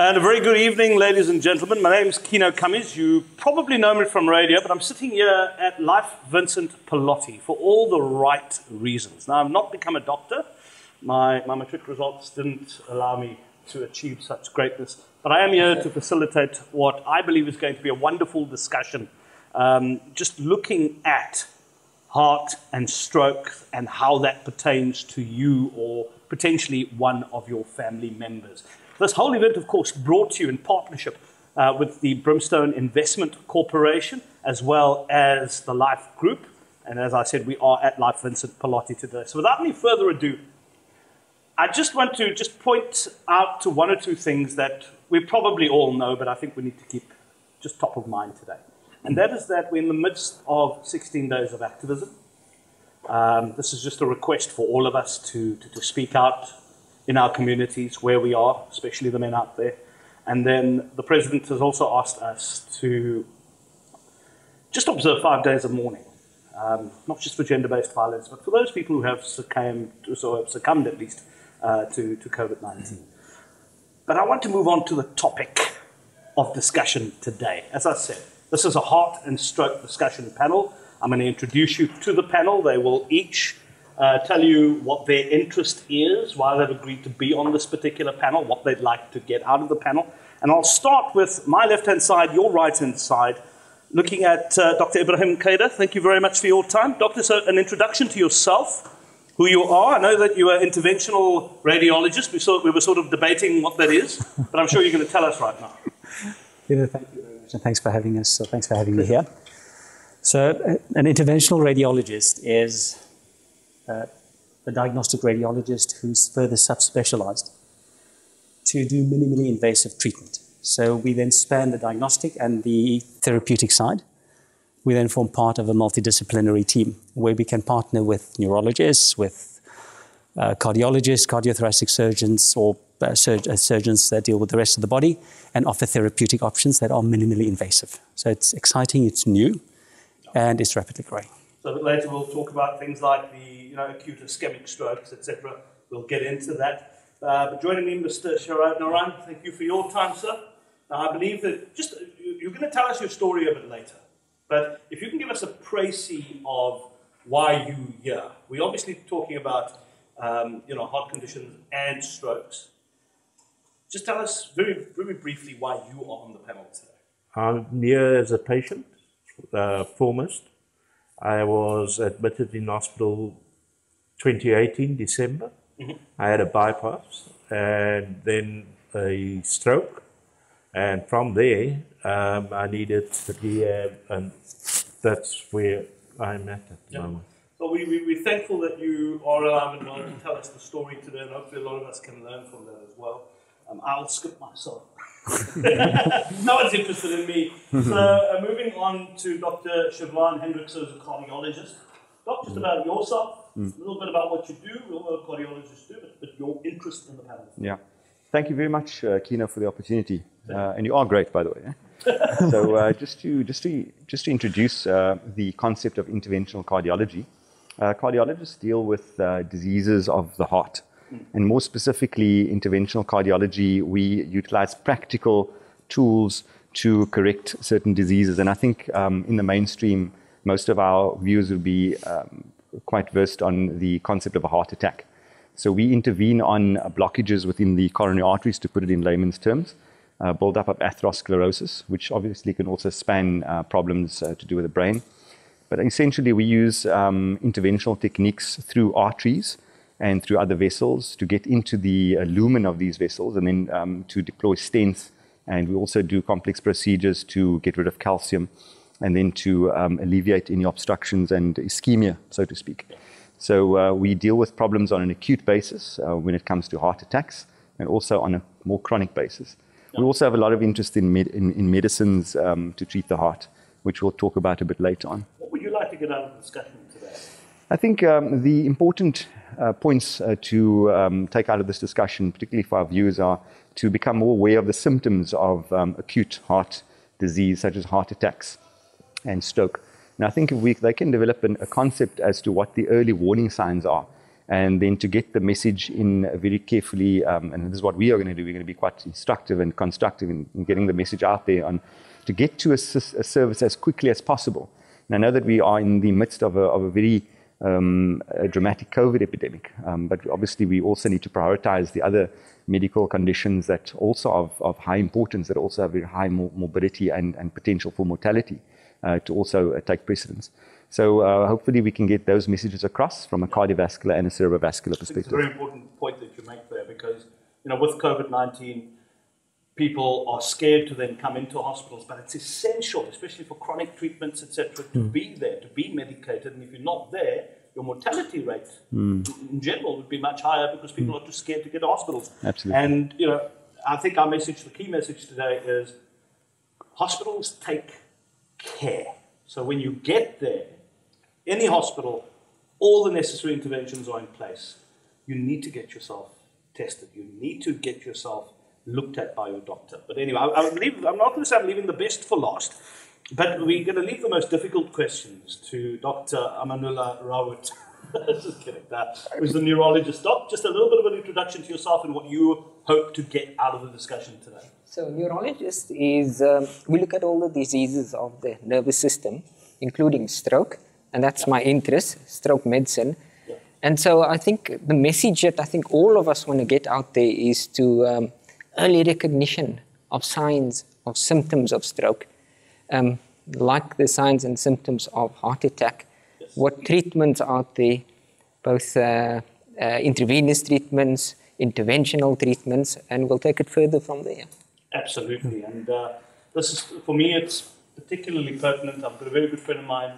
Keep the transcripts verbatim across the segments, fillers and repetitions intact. And a very good evening, ladies and gentlemen. My name is Kieno Kammies. You probably know me from radio, but I'm sitting here at Life Vincent Pallotti for all the right reasons. Now, I've not become a doctor. My, my matric results didn't allow me to achieve such greatness. But I am here to facilitate what I believe is going to be a wonderful discussion, um, just looking at heart and stroke and how that pertains to you or potentially one of your family members. This whole event, of course, brought to you in partnership uh, with the Brimstone Investment Corporation, as well as the Life Group. And as I said, we are at Life Vincent Pallotti today. So without any further ado, I just want to just point out to one or two things that we probably all know, but I think we need to keep just top of mind today. And that is that we're in the midst of sixteen days of activism. Um, this is just a request for all of us to, to, to speak out in our communities where we are, especially the men out there. And then the President has also asked us to just observe five days of mourning, um, not just for gender-based violence, but for those people who have succumbed, so have succumbed at least, uh, to, to COVID nineteen. Mm-hmm. But I want to move on to the topic of discussion today. As I said, this is a heart and stroke discussion panel. I'm going to introduce you to the panel. They will each uh, tell you what their interest is, why they've agreed to be on this particular panel, what they'd like to get out of the panel. And I'll start with my left-hand side, your right-hand side, looking at uh, Doctor Ebrahim Kader. Thank you very much for your time. Doctor, so an introduction to yourself, who you are. I know that you are an interventional radiologist. We, saw, we were sort of debating what that is, but I'm sure you're going to tell us right now. Yeah, thank you very much, and thanks for having us. So thanks for having me here. So an interventional radiologist is uh, a diagnostic radiologist who's further subspecialized to do minimally invasive treatment. So we then span the diagnostic and the therapeutic side. We then form part of a multidisciplinary team where we can partner with neurologists, with uh, cardiologists, cardiothoracic surgeons, or uh, sur uh, surgeons that deal with the rest of the body, and offer therapeutic options that are minimally invasive. So it's exciting, it's new, and it's rapidly growing. So later we'll talk about things like the you know, acute ischemic strokes, et cetera. We'll get into that. Uh, but joining me, Mister Sharad Naran, thank you for your time, sir. Now, I believe that just you're going to tell us your story a bit later, but if you can give us a précis of why you here. We're obviously talking about um, you know, heart conditions and strokes. Just tell us very, very briefly why you are on the panel today. I'm here as a patient. Uh, foremost, I was admitted in hospital twenty eighteen, December. Mm-hmm. I had a bypass and then a stroke, and from there um, I needed rehab, and that's where I'm at at the yeah. moment. Well, we, we, we're thankful that you are alive and well to tell us the story today, and hopefully a lot of us can learn from that as well. Um, I'll skip myself. No one's interested in me. So uh, moving on to Doctor Chevaan Hendrickse, who's a cardiologist. Doc, just mm. about yourself, mm. a little bit about what you do, a little bit about cardiologists do, but, but your interest in the panel. Yeah. Thank you very much, uh, Kieno, for the opportunity. Uh, and you are great, by the way. Eh? So uh, just, to, just, to, just to introduce uh, the concept of interventional cardiology, uh, cardiologists deal with uh, diseases of the heart. And more specifically, interventional cardiology, we utilize practical tools to correct certain diseases. And I think um, in the mainstream, most of our viewers will be um, quite versed on the concept of a heart attack. So we intervene on blockages within the coronary arteries, to put it in layman's terms, uh, buildup of atherosclerosis, which obviously can also span uh, problems uh, to do with the brain. But essentially, we use um, interventional techniques through arteries and through other vessels to get into the uh, lumen of these vessels, and then um, to deploy stents. And we also do complex procedures to get rid of calcium, and then to um, alleviate any obstructions and ischemia, so to speak. So uh, we deal with problems on an acute basis uh, when it comes to heart attacks, and also on a more chronic basis. Yeah. We also have a lot of interest in, med in, in medicines um, to treat the heart, which we'll talk about a bit later on. What would you like to get out of the discussion today? I think um, the important Uh, points uh, to um, take out of this discussion, particularly for our viewers, are to become more aware of the symptoms of um, acute heart disease, such as heart attacks and stroke. And I think if we, they can develop an, a concept as to what the early warning signs are, and then to get the message in very carefully, um, and this is what we are going to do, we're going to be quite instructive and constructive in, in getting the message out there on to get to a, a service as quickly as possible. And I know that we are in the midst of a, of a very um, a dramatic COVID epidemic, um, but obviously we also need to prioritize the other medical conditions that also are of, of high importance, that also have very high mor morbidity and, and potential for mortality uh, to also uh, take precedence. So uh, hopefully we can get those messages across from a cardiovascular and a cerebrovascular perspective. It's a very important point that you make there, because you know, with COVID nineteen, people are scared to then come into hospitals, but it's essential, especially for chronic treatments, et cetera, to mm. be there, to be medicated. And if you're not there, your mortality rate mm. in general would be much higher, because people mm. are too scared to get to hospitals. Absolutely. And you know, I think our message, the key message today is hospitals take care. So when you get there, any hospital, all the necessary interventions are in place. You need to get yourself tested. You need to get yourself looked at by your doctor. But anyway, I, I leave, I'm not going to say I'm leaving the best for last, but we're going to leave the most difficult questions to Doctor Amanullah Rawoot. Just kidding. That was the neurologist. Doc, just a little bit of an introduction to yourself and what you hope to get out of the discussion today. So, neurologist is, um, we look at all the diseases of the nervous system, including stroke, and that's yeah. my interest, stroke medicine. Yeah. And so I think the message that I think all of us want to get out there is to um, early recognition of signs, of symptoms of stroke, um, like the signs and symptoms of heart attack. What treatments are there, both uh, uh, intravenous treatments, interventional treatments, and we'll take it further from there. Absolutely, and uh, this is, for me, it's particularly pertinent. I've got a very good friend of mine,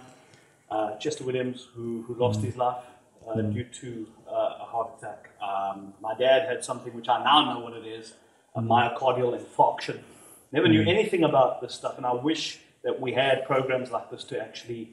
uh, Chester Williams, who, who lost his life uh, mm. due to uh, a heart attack. Um, my dad had something which I now know what it is, a myocardial infarction. Never knew anything about this stuff, and I wish that we had programs like this to actually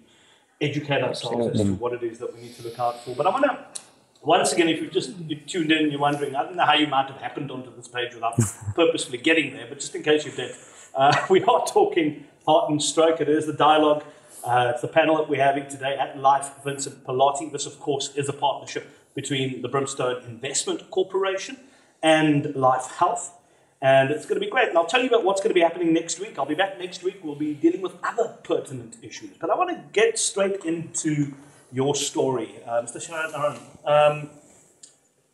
educate ourselves as to what it is that we need to look out for. But I want to, once again, if you've just you've tuned in and you're wondering, I don't know how you might have happened onto this page without purposefully getting there, but just in case you did, uh, we are talking heart and stroke. It is the dialogue. Uh, it's the panel that we're having today at Life Vincent Pallotti. This, of course, is a partnership between the Brimstone Investment Corporation and Life Health. And it's going to be great. And I'll tell you about what's going to be happening next week. I'll be back next week. We'll be dealing with other pertinent issues. But I want to get straight into your story, uh, Mister Sharad Naran. Um,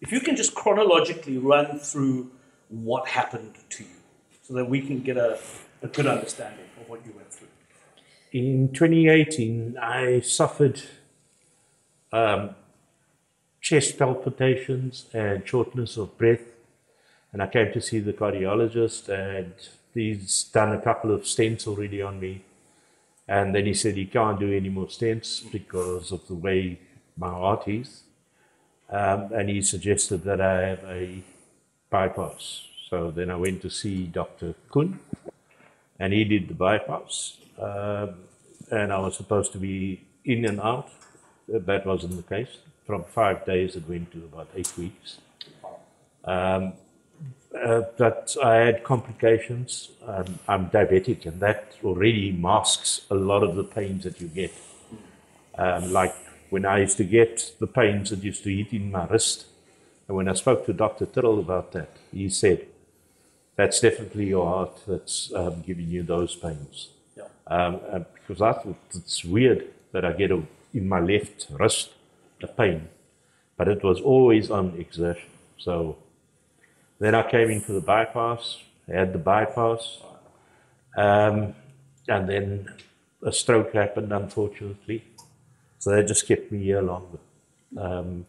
if you can just chronologically run through what happened to you so that we can get a, a good understanding of what you went through. In twenty eighteen, I suffered um, chest palpitations and shortness of breath. And I came to see the cardiologist, and he's done a couple of stents already on me. And then he said he can't do any more stents because of the way my heart is. Um, and he suggested that I have a bypass. So then I went to see Doctor Kuhn, and he did the bypass. Um, and I was supposed to be in and out. That wasn't the case. From five days, it went to about eight weeks. Um, Uh, but I had complications. Um, I'm diabetic, and that already masks a lot of the pains that you get. Um, like when I used to get the pains that used to hit in my wrist, and when I spoke to Doctor Tyrrell about that, he said, that's definitely your heart that's um, giving you those pains. Yeah. Um, and because I thought it's weird that I get a, in my left wrist a pain, but it was always on exertion. So then I came in for the bypass, had the bypass, um, and then a stroke happened, unfortunately. So they just kept me here longer. Um,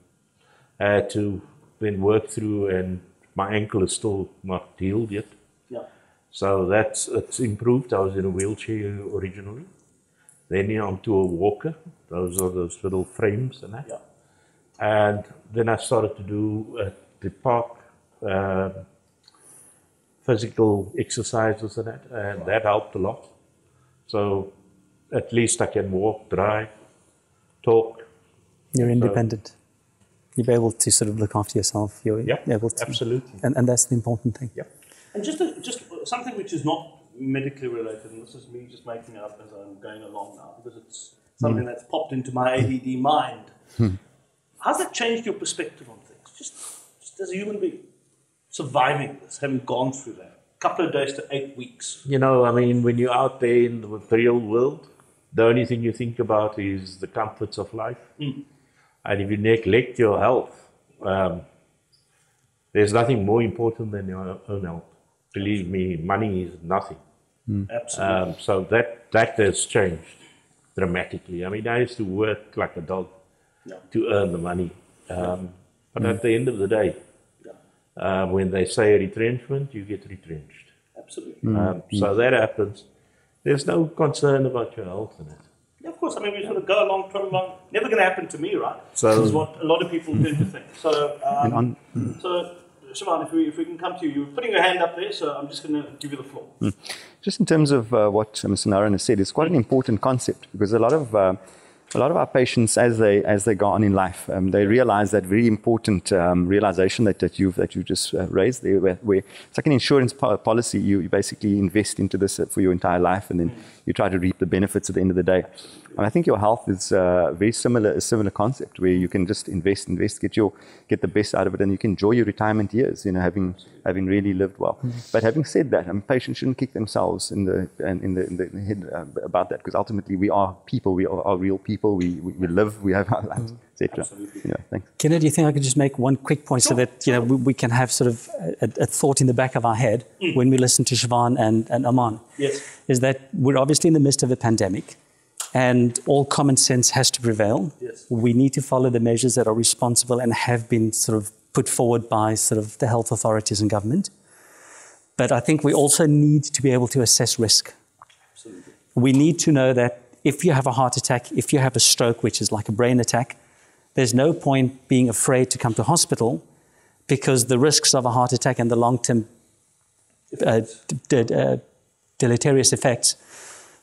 I had to then work through, and my ankle is still not healed yet. Yeah. So that's it's improved. I was in a wheelchair originally. Then you know, onto a walker. Those are those little frames and that. Yeah. And then I started to do at the park, Uh, physical exercises and that, and wow. that helped a lot. So at least I can walk, drive, talk. You're independent. So you're able to sort of look after yourself. You're yep, able to, absolutely. And, and that's the important thing. Yep. And just a, just something which is not medically related, and this is me just making it up as I'm going along now, because it's something mm. that's popped into my A D D mind. Hmm. How's that changed your perspective on things? Just, just as a human being, surviving this, having gone through that, a couple of days to eight weeks. You know, I mean, when you're out there in the, the real world, the only thing you think about is the comforts of life. Mm. And if you neglect your health, um, there's nothing more important than your own health. Believe me, money is nothing. Mm. Absolutely. Um, so that, that has changed dramatically. I mean, I used to work like a dog no. to earn the money. Um, but mm. at the end of the day, no. uh, when they say retrenchment, you get retrenched. Absolutely. Mm. Um, mm. So that happens. There's no concern about your health in it. Yeah, of course. I mean, we sort of go along, trot along. Never going to happen to me, right? So, this is what a lot of people tend to think. So, um, on, mm. so Chevaan, if we, if we can come to you. You're putting your hand up there, so I'm just going to give you the floor. Mm. Just in terms of uh, what Mister Naran has said, it's quite an important concept because a lot of uh, a lot of our patients, as they as they go on in life, um, they realise that very important um, realisation that, that you've that you just uh, raised there, where, where it's like an insurance po policy. You, you basically invest into this for your entire life, and then mm. you try to reap the benefits at the end of the day. Absolutely. And I think your health is uh, very similar a similar concept where you can just invest, invest, get your get the best out of it, and you can enjoy your retirement years. You know, having Absolutely. having really lived well. Mm. But having said that, I mean, patients shouldn't kick themselves in the in the in the head uh, about that, because ultimately we are people. We are, are real people. People, we, we, we live, we have our lives, et cetera. Anyway, thanks. Kieno, do you think I could just make one quick point sure. so that you know we, we can have sort of a, a thought in the back of our head mm. when we listen to Chevaan and, and Aman? Yes. Is that we're obviously in the midst of a pandemic and all common sense has to prevail. Yes. We need to follow the measures that are responsible and have been sort of put forward by sort of the health authorities and government. But I think we also need to be able to assess risk. Absolutely. We need to know that if you have a heart attack, if you have a stroke, which is like a brain attack, there's no point being afraid to come to hospital because the risks of a heart attack and the long-term uh, uh, deleterious effects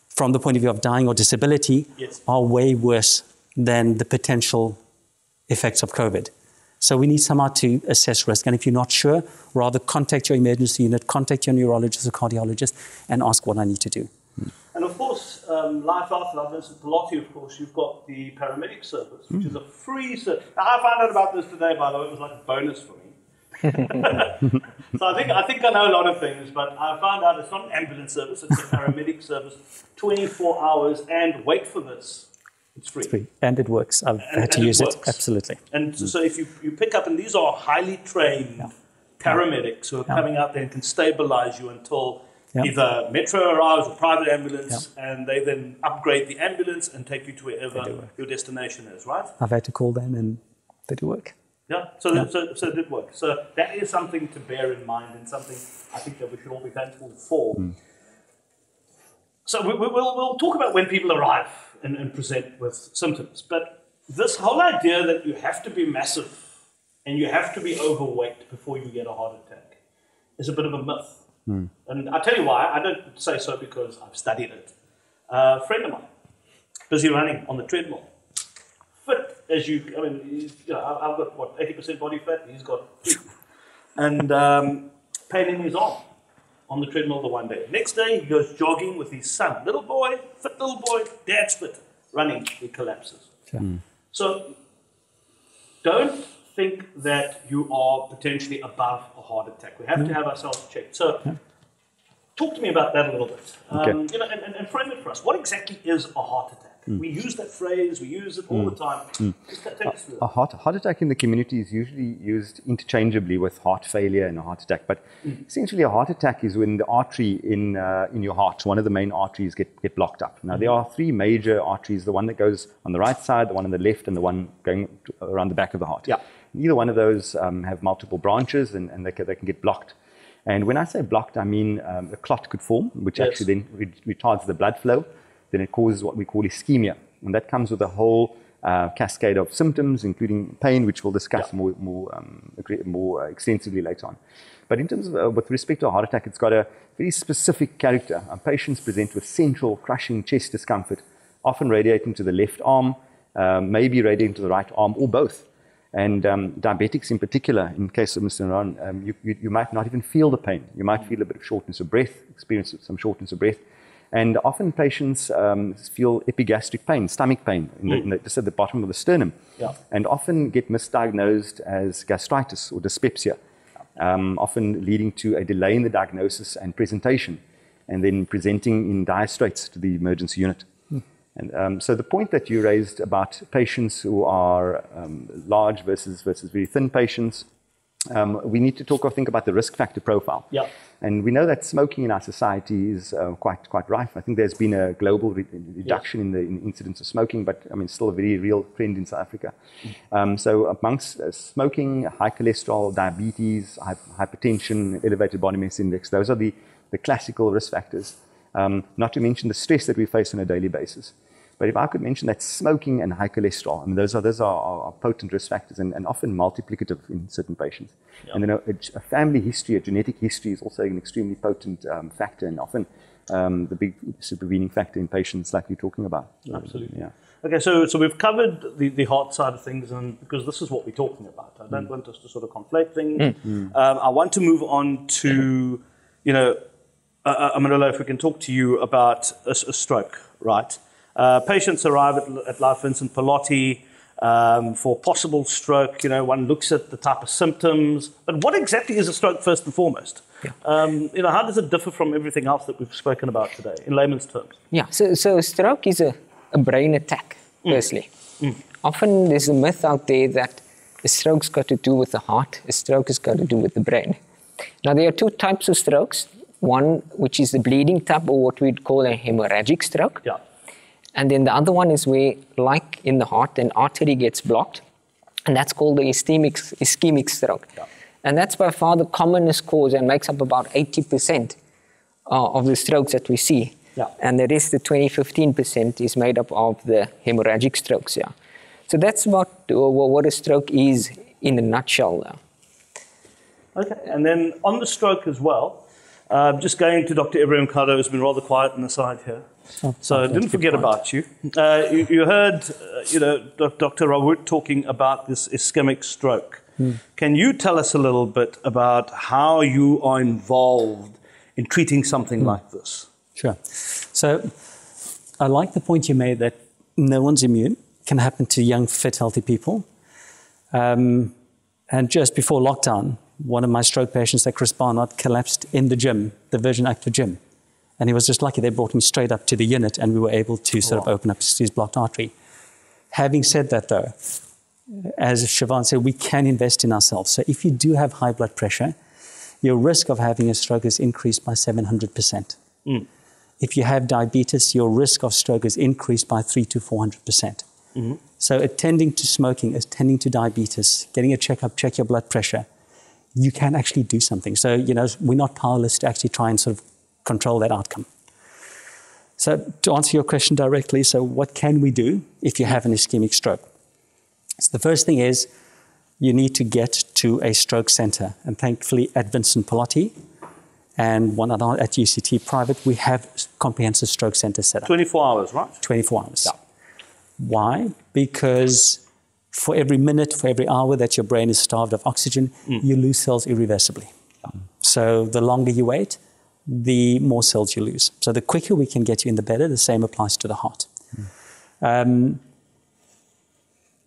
from the point of view of dying or disability yes. are way worse than the potential effects of COVID. So we need somehow to assess risk. And if you're not sure, rather contact your emergency unit, contact your neurologist or cardiologist and ask what I need to do. And of course, um, Life After Life Vincent Pallotti, of course, you've got the paramedic service, which mm. is a free service. Now, I found out about this today, by the way. It was like a bonus for me. So I think, I think I know a lot of things, but I found out it's not an ambulance service. It's a paramedic service, twenty-four hours, and wait for this. It's free. It's free. And it works. I've and, had to use it, it. Absolutely. And mm. so if you, you pick up, and these are highly trained yeah. paramedics who are yeah. coming out there and can stabilize you until... Yep. Either Metro arrives or private ambulance, yep. and they then upgrade the ambulance and take you to wherever your destination is, right? I've had to call them and they do work. Yeah, so, yep. so, so it did work. So that is something to bear in mind and something I think that we should all be thankful for. Mm. So we, we, we'll, we'll talk about when people arrive and, and present with symptoms, but this whole idea that you have to be massive and you have to be overweight before you get a heart attack is a bit of a myth. Hmm. And I'll tell you why. I don't say so because I've studied it. Uh, a friend of mine, busy running on the treadmill, fit as you, I mean, you know, I've got, what, eighty percent body fat, he's got two. And um, pain in his arm on the treadmill the one day. Next day, he goes jogging with his son. Little boy, fit little boy, dad's fit. Running, he collapses. Hmm. So don't think that you are potentially above a heart attack. We have mm. to have ourselves checked. So yeah. talk to me about that a little bit. Um, okay. You know, and, and, and frame it for us. What exactly is a heart attack? Mm. We use that phrase, we use it all mm. the time. Mm. Just take us through that. A heart, heart attack in the community is usually used interchangeably with heart failure and a heart attack. But mm. essentially a heart attack is when the artery in, uh, in your heart, one of the main arteries, get, get blocked up. Now mm. there are three major arteries, the one that goes on the right side, the one on the left, and the one going around the back of the heart. Yeah. Either one of those um, have multiple branches and, and they, can, they can get blocked. And when I say blocked, I mean um, a clot could form, which yes. actually then re retards the blood flow. Then it causes what we call ischemia. And that comes with a whole uh, cascade of symptoms, including pain, which we'll discuss yeah. more, more, um, more extensively later on. But in terms of, uh, with respect to a heart attack, it's got a very specific character. Our patients present with central crushing chest discomfort, often radiating to the left arm, uh, maybe radiating to the right arm, or both. And um, diabetics in particular, in case of Mister Naran, um, you, you, you might not even feel the pain. You might feel a bit of shortness of breath, experience some shortness of breath. And often patients um, feel epigastric pain, stomach pain, in the, mm. in the, just at the bottom of the sternum, yeah. and often get misdiagnosed as gastritis or dyspepsia, um, often leading to a delay in the diagnosis and presentation, and then presenting in dire straits to the emergency unit. Mm. And um, so the point that you raised about patients who are um, large versus, versus very thin patients, Um, we need to talk, I think, about the risk factor profile. Yeah. And we know that smoking in our society is uh, quite quite rife. I think there's been a global re reduction yeah. in the in incidence of smoking, but I mean, still a very real trend in South Africa. Mm. Um, so amongst uh, smoking, high cholesterol, diabetes, hy hypertension, elevated body mass index, those are the, the classical risk factors, um, not to mention the stress that we face on a daily basis. But if I could mention that smoking and high cholesterol, I mean, those are, those are, are potent risk factors and, and often multiplicative in certain patients. Yep. And then a, a family history, a genetic history is also an extremely potent um, factor, and often um, the big supervening factor in patients like you're talking about. Absolutely. Yeah. Okay, so, so we've covered the, the heart side of things, and because this is what we're talking about. I don't mm. want us to sort of conflate things. Mm. Um, I want to move on to, you know, uh, Amanullah, if we can talk to you about a, a stroke, right? Uh, patients arrive at, at Life Vincent Pallotti um, for possible stroke. You know, one looks at the type of symptoms, but what exactly is a stroke first and foremost? Yeah. Um, you know, how does it differ from everything else that we've spoken about today, in layman's terms? Yeah. So, so stroke is a, a brain attack. Firstly, mm. Mm. often there's a myth out there that a stroke's got to do with the heart, a stroke has got to do with the brain. Now, there are two types of strokes. One, which is the bleeding type, or what we'd call a hemorrhagic stroke. Yeah. And then the other one is where, like in the heart, an artery gets blocked, and that's called the ischemic, ischemic stroke. Yeah. And that's by far the commonest cause and makes up about eighty percent uh, of the strokes that we see. Yeah. And the rest, the ten to fifteen percent, is made up of the hemorrhagic strokes. Yeah. So that's what, uh, what a stroke is in a nutshell. Uh. Okay, and then on the stroke as well, uh, just going to Doctor Ebrahim Kader, who's been rather quiet on the side here. Oh, so I didn't forget about you. Uh, you. You heard, uh, you know, Doctor Rawoot talking about this ischemic stroke. Hmm. Can you tell us a little bit about how you are involved in treating something hmm. like this? Sure. So I like the point you made that no one's immune. It can happen to young, fit, healthy people. Um, and just before lockdown, one of my stroke patients, that Chris Barnard, collapsed in the gym, the Virgin Active Gym. And he was just lucky, they brought him straight up to the unit and we were able to sort wow. of open up his blocked artery. Having said that though, as Chevaan said, we can invest in ourselves. So if you do have high blood pressure, your risk of having a stroke is increased by seven hundred percent. Mm. If you have diabetes, your risk of stroke is increased by three to four hundred percent. Mm-hmm. So attending to smoking, attending to diabetes, getting a checkup, check your blood pressure, you can actually do something. So, you know, we're not powerless to actually try and sort of control that outcome. So to answer your question directly, so what can we do if you have an ischemic stroke? So the first thing is you need to get to a stroke center, and thankfully at Vincent Pallotti and one other at U C T private, we have comprehensive stroke center set up. twenty-four hours, right? twenty-four hours. Yeah. Why? Because for every minute, for every hour that your brain is starved of oxygen, mm. you lose cells irreversibly. Mm. So the longer you wait, the more cells you lose. So the quicker we can get you in, the better. The same applies to the heart. Mm. Um,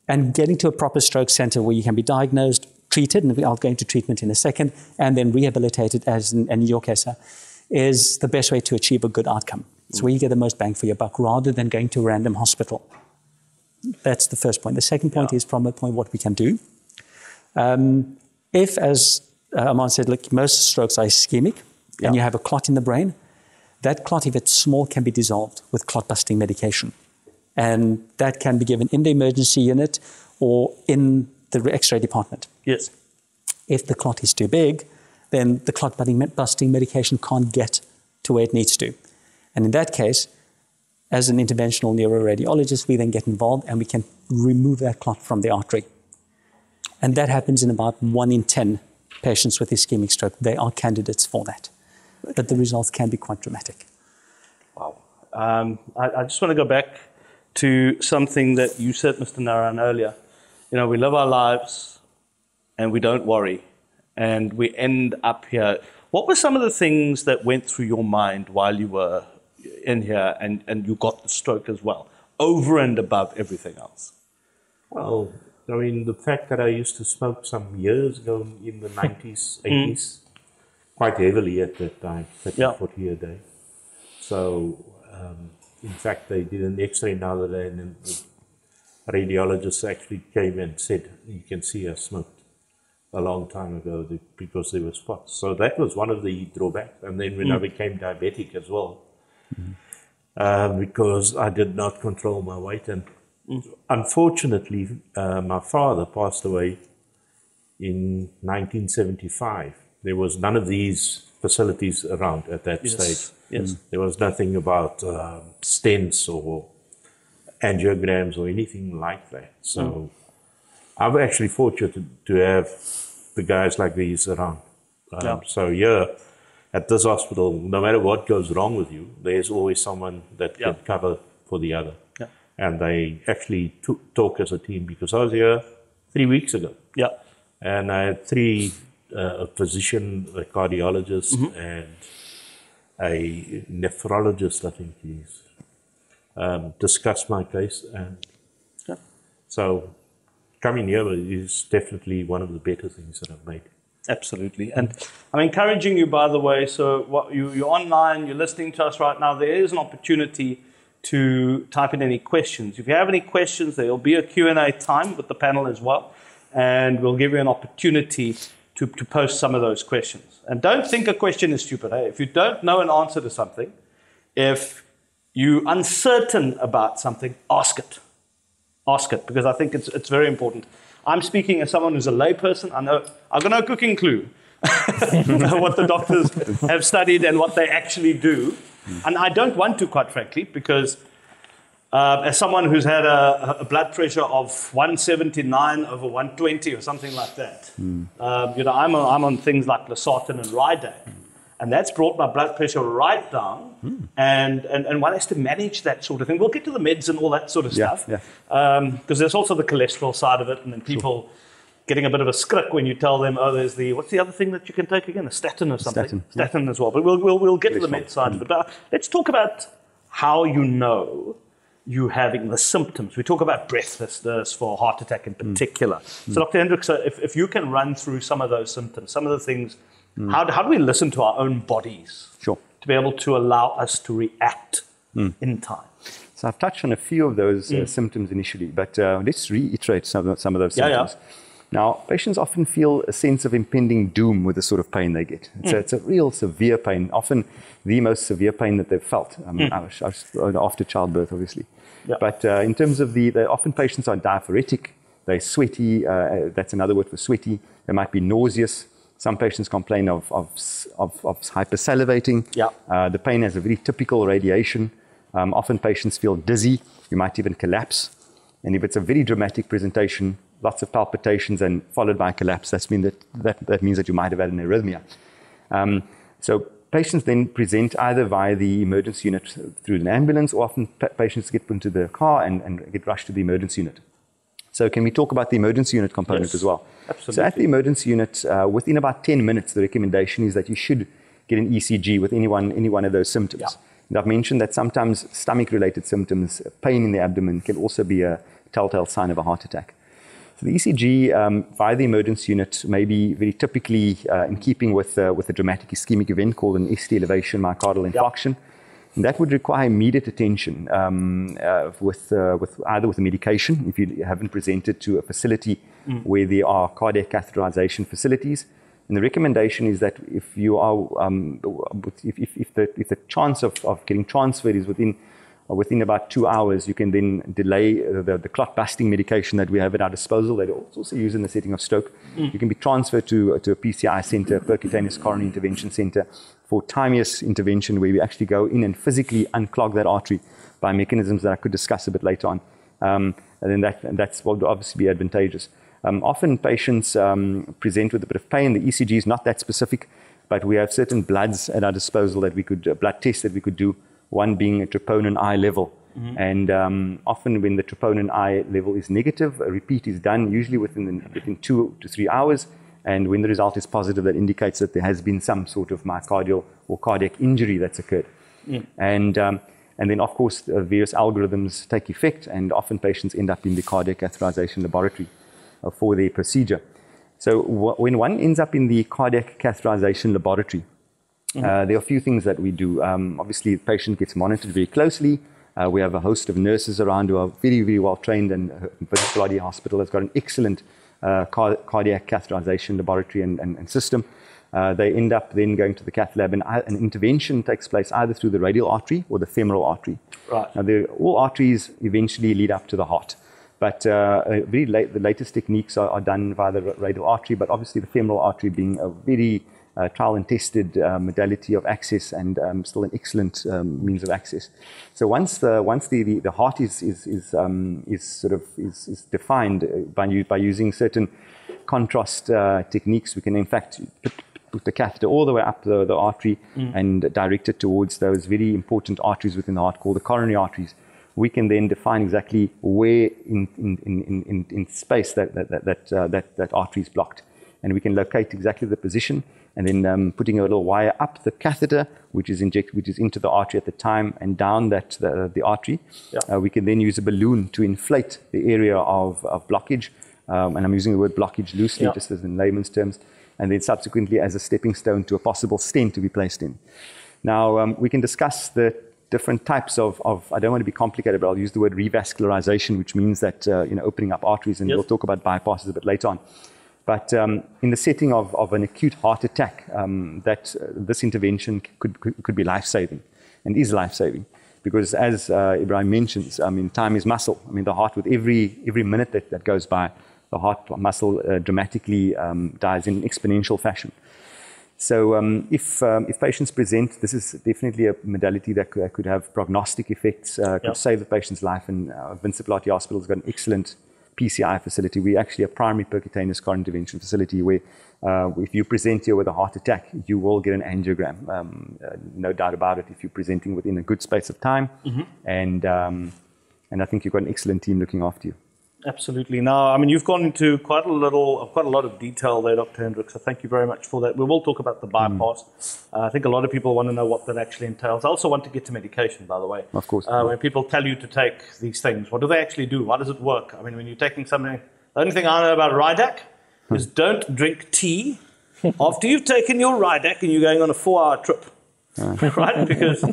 and getting to a proper stroke center where you can be diagnosed, treated, and I'll go into treatment in a second, and then rehabilitated, as in, in your case, is the best way to achieve a good outcome. It's mm. where you get the most bang for your buck, rather than going to a random hospital. That's the first point. The second point yeah. is from a point what we can do. Um, if, as uh, Aman said, look, most strokes are ischemic, and yeah. you have a clot in the brain, that clot, if it's small, can be dissolved with clot-busting medication. And that can be given in the emergency unit or in the X-ray department. Yes. If the clot is too big, then the clot-busting medication can't get to where it needs to. And in that case, as an interventional neuroradiologist, we then get involved and we can remove that clot from the artery. And that happens in about one in ten patients with ischemic stroke. They are candidates for that. But the results can be quite dramatic. Wow. Um, I, I just want to go back to something that you said, Mister Naran, earlier. You know, we live our lives and we don't worry and we end up here. What were some of the things that went through your mind while you were in here and, and you got the stroke as well, over and above everything else? Well, I mean, the fact that I used to smoke some years ago in the nineties, eighties, quite heavily at that time, thirty, forty a day. So, um, in fact, they did an x-ray another day, and then the radiologist actually came and said, you can see I smoked a long time ago because there were spots. So that was one of the drawbacks. And then when mm. I became diabetic as well, mm. uh, because I did not control my weight. And mm. unfortunately, uh, my father passed away in nineteen seventy-five. There was none of these facilities around at that yes. stage. Yes. There was nothing about uh, stents or angiograms or anything like that. So mm. I'm actually fortunate to have the guys like these around. Um, yeah. So yeah, at this hospital, no matter what goes wrong with you, there's always someone that yeah. can cover for the other. Yeah. And they actually talk as a team, because I was here three weeks ago. Yeah. And I had three, uh, a physician, a cardiologist, mm-hmm. and a nephrologist, I think he is, um, discussed my case. And yeah. so coming here is definitely one of the better things that I've made. Absolutely. And I'm encouraging you, by the way, so what you, you're online, you're listening to us right now, there is an opportunity to type in any questions. If you have any questions, there will be a Q and A time with the panel as well, and we'll give you an opportunity to, to post some of those questions. And don't think a question is stupid. Eh? If you don't know an answer to something, if you're uncertain about something, ask it. Ask it, because I think it's, it's very important. I'm speaking as someone who's a layperson. I know, I've got no cooking clue what the doctors have studied and what they actually do. And I don't want to, quite frankly, because uh, as someone who's had a, a blood pressure of one seventy-nine over one twenty or something like that, mm. um, you know, I'm on, I'm on things like Losartan and Rydaq, mm. and that's brought my blood pressure right down, mm. and, and, and one has to manage that sort of thing. We'll get to the meds and all that sort of yeah, stuff, because yeah. um, there's also the cholesterol side of it, and then people sure. getting a bit of a skrik when you tell them, oh, there's the, what's the other thing that you can take again, a statin or something? Statin, statin yeah. as well, but we'll, we'll, we'll get cholesterol. To the med side mm. of it. But let's talk about how you know you having the symptoms. We talk about breathlessness for heart attack in particular. Mm. So Doctor Hendrickse, if, if you can run through some of those symptoms, some of the things, mm. how, how do we listen to our own bodies sure. to be able to allow us to react mm. in time? So I've touched on a few of those mm. uh, symptoms initially, but uh, let's reiterate some, some of those yeah, symptoms. Yeah. Now, patients often feel a sense of impending doom with the sort of pain they get. It's, mm. a, it's a real severe pain, often the most severe pain that they've felt. I mean, mm. I was, I was after childbirth, obviously. Yeah. But uh, in terms of the, the, often patients are diaphoretic, they're sweaty, uh, that's another word for sweaty. They might be nauseous. Some patients complain of, of, of, of hypersalivating. Yeah. Uh, the pain has a very typical radiation. Um, often patients feel dizzy, you might even collapse. And if it's a very dramatic presentation, lots of palpitations and followed by collapse, that's mean that, that, that means that you might have had an arrhythmia. Um, so patients then present either via the emergency unit through an ambulance, or often pa patients get put into the car and, and get rushed to the emergency unit. So can we talk about the emergency unit component yes, as well? Absolutely. So at the emergency unit, uh, within about ten minutes, the recommendation is that you should get an E C G with any one, any one of those symptoms. Yeah. And I've mentioned that sometimes stomach-related symptoms, pain in the abdomen, can also be a telltale sign of a heart attack. So the E C G um, via the emergency unit may be very typically uh, in keeping with, uh, with a dramatic ischemic event called an S T elevation myocardial infarction. Yep. And that would require immediate attention um, uh, with, uh, with either with medication, if you haven't presented to a facility mm. where there are cardiac catheterization facilities. And the recommendation is that if you are, um, if, if, if, the, if the chance of, of getting transferred is within within about two hours, you can then delay the, the clot-busting medication that we have at our disposal that is also used in the setting of stroke. Mm. You can be transferred to, to a P C I center, percutaneous coronary intervention center, for timeous intervention where we actually go in and physically unclog that artery by mechanisms that I could discuss a bit later on. Um, and then that, and that's what would obviously be advantageous. Um, often patients um, present with a bit of pain. The E C G is not that specific, but we have certain bloods at our disposal that we could, uh, blood tests that we could do, one being a troponin I level. Mm-hmm. And um, often when the troponin I level is negative, a repeat is done, usually within, the, within two to three hours. And when the result is positive, that indicates that there has been some sort of myocardial or cardiac injury that's occurred. Mm. And, um, and then, of course, the various algorithms take effect, and often patients end up in the cardiac catheterization laboratory uh, for their procedure. So when one ends up in the cardiac catheterization laboratory, mm-hmm. uh, there are a few things that we do. Um, obviously, the patient gets monitored very closely. Uh, we have a host of nurses around who are very, very well trained, and Mitchell's Plain Hospital has got an excellent uh, car cardiac catheterization laboratory and, and, and system. Uh, they end up then going to the cath lab, and an intervention takes place either through the radial artery or the femoral artery. Right. Now, all arteries eventually lead up to the heart. But uh, very late, the latest techniques are, are done via the radial artery, but obviously the femoral artery being a very uh, trial and tested uh, modality of access, and um, still an excellent um, means of access. So once the once the, the, the heart is is is, um, is sort of is, is defined by you by using certain contrast uh, techniques, we can in fact put, put the catheter all the way up the, the artery mm. and direct it towards those very important arteries within the heart called the coronary arteries. We can then define exactly where in, in, in, in, in space that, that, that, uh, that, that artery is blocked. And we can locate exactly the position, and then um, putting a little wire up the catheter, which is injected, which is into the artery at the time, and down that the, the artery. Yeah. Uh, we can then use a balloon to inflate the area of, of blockage. Um, and I'm using the word blockage loosely, yeah. just as in layman's terms. And then subsequently as a stepping stone to a possible stent to be placed in. Now, um, we can discuss the different types of, of, I don't want to be complicated, but I'll use the word revascularization, which means that, uh, you know, opening up arteries, and yes. we'll talk about bypasses a bit later on. But um, in the setting of, of an acute heart attack, um, that uh, this intervention could, could, could be life-saving, and is life-saving. Because as uh, Ebrahim mentions, I mean, time is muscle. I mean, the heart, with every, every minute that, that goes by, the heart muscle uh, dramatically um, dies in exponential fashion. So um, if, um, if patients present, this is definitely a modality that could, that could have prognostic effects, uh, could yep. save the patient's life. And uh, Vincent Pallotti Hospital has got an excellent P C I facility. We're actually a primary percutaneous coronary intervention facility where uh, if you present here with a heart attack, you will get an angiogram. Um, uh, no doubt about it, if you're presenting within a good space of time. Mm-hmm. And, um, and I think you've got an excellent team looking after you. Absolutely. Now, I mean, you've gone into quite a little, quite a lot of detail there, Doctor Hendrickse. So thank you very much for that. We will talk about the bypass. Mm. Uh, I think a lot of people want to know what that actually entails. I also want to get to medication, by the way. Of course. Uh, when people tell you to take these things, what do they actually do? How does it work? I mean, when you're taking something, the only thing I know about Rydaq hmm. is don't drink tea after you've taken your Rydaq and you're going on a four-hour trip. Uh. Right? Because,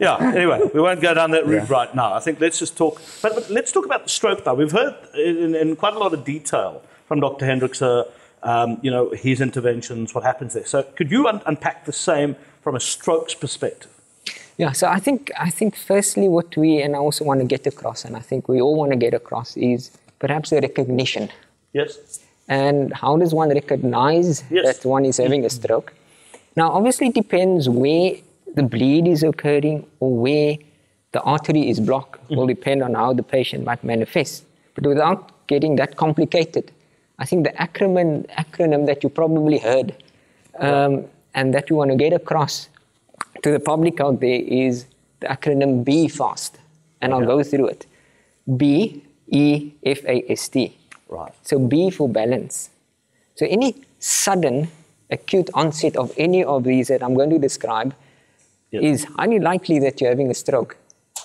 yeah, anyway, we won't go down that route yeah. right now. I think let's just talk, but, but let's talk about the stroke though. We've heard in, in quite a lot of detail from Doctor Hendrickse, um, you know, his interventions, what happens there. So could you un unpack the same from a stroke's perspective? Yeah, so I think, I think firstly what we, and I also want to get across, and I think we all want to get across, is perhaps the recognition. Yes. And how does one recognize yes. that one is having a stroke? Now, obviously, it depends where the bleed is occurring or where the artery is blocked. It will depend on how the patient might manifest. But without getting that complicated, I think the acronym, acronym that you probably heard um, and that you want to get across to the public out there is the acronym B FAST. And I'll yeah. go through it. B E F A S T. Right. So B for balance. So any sudden acute onset of any of these that I'm going to describe yep. is highly likely that you're having a stroke.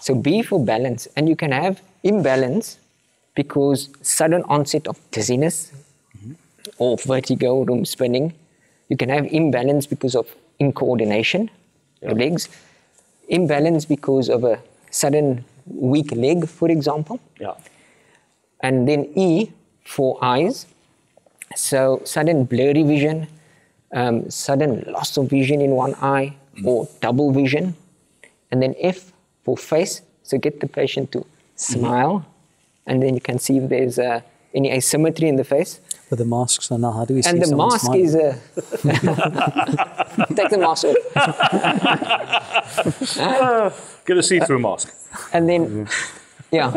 So B for balance, and you can have imbalance because sudden onset of dizziness mm-hmm. or vertigo, room spinning. You can have imbalance because of incoordination, yep. legs. Imbalance because of a sudden weak leg, for example. Yeah. And then E for eyes. So sudden blurry vision, Um, sudden loss of vision in one eye or double vision. And then F for face, so get the patient to smile mm-hmm. and then you can see if there's uh, any asymmetry in the face. But the masks are now, how do we see and the mask smiling? Is a... Take the mask off. uh, get a see-through uh, mask. And then, yeah,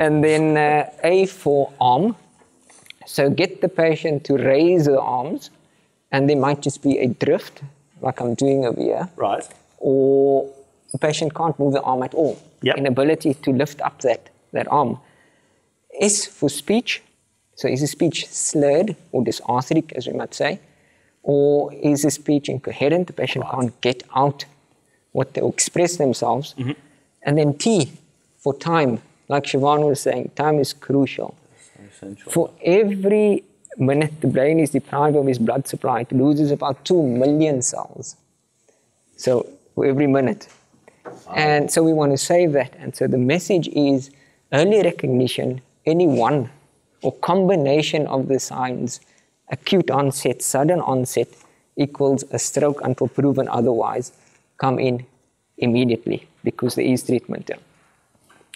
and then uh, A for arm, so get the patient to raise the arms. And there might just be a drift, like I'm doing over here. Right. Or the patient can't move the arm at all. Yep. Inability to lift up that, that arm. S for speech. So is the speech slurred or dysarthric, as we might say? Or is the speech incoherent? The patient right. can't get out what they express themselves. Mm-hmm. And then T for time, like Chevaan was saying, time is crucial. Essential. For every minute the brain is deprived of its blood supply, it loses about two million cells. So for every minute. Wow. And so we want to save that. And so the message is early recognition, any one or combination of the signs, acute onset, sudden onset, equals a stroke until proven otherwise, come in immediately because there is treatment there.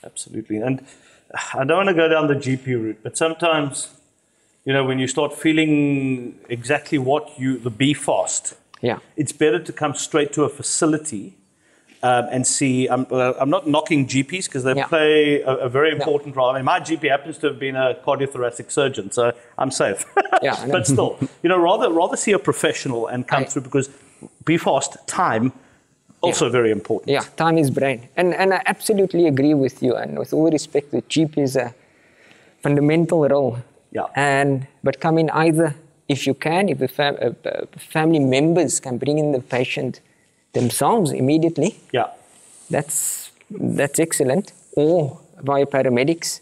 Absolutely. And I don't want to go down the G P route, but sometimes, you know, when you start feeling exactly what you, the B FAST, yeah. It's better to come straight to a facility um, and see. I'm, uh, I'm not knocking G Ps because they yeah. play a, a very important yeah. role. I mean, my G P happens to have been a cardiothoracic surgeon, so I'm safe. Yeah, but still, you know, rather, rather see a professional and come I, through, because B FAST, time, also yeah. very important. Yeah, time is brain. And, and I absolutely agree with you. And with all respect, the G P is a fundamental role. Yeah. And, but come in either, if you can, if the fam uh, family members can bring in the patient themselves immediately. Yeah. That's, that's excellent. Or via paramedics.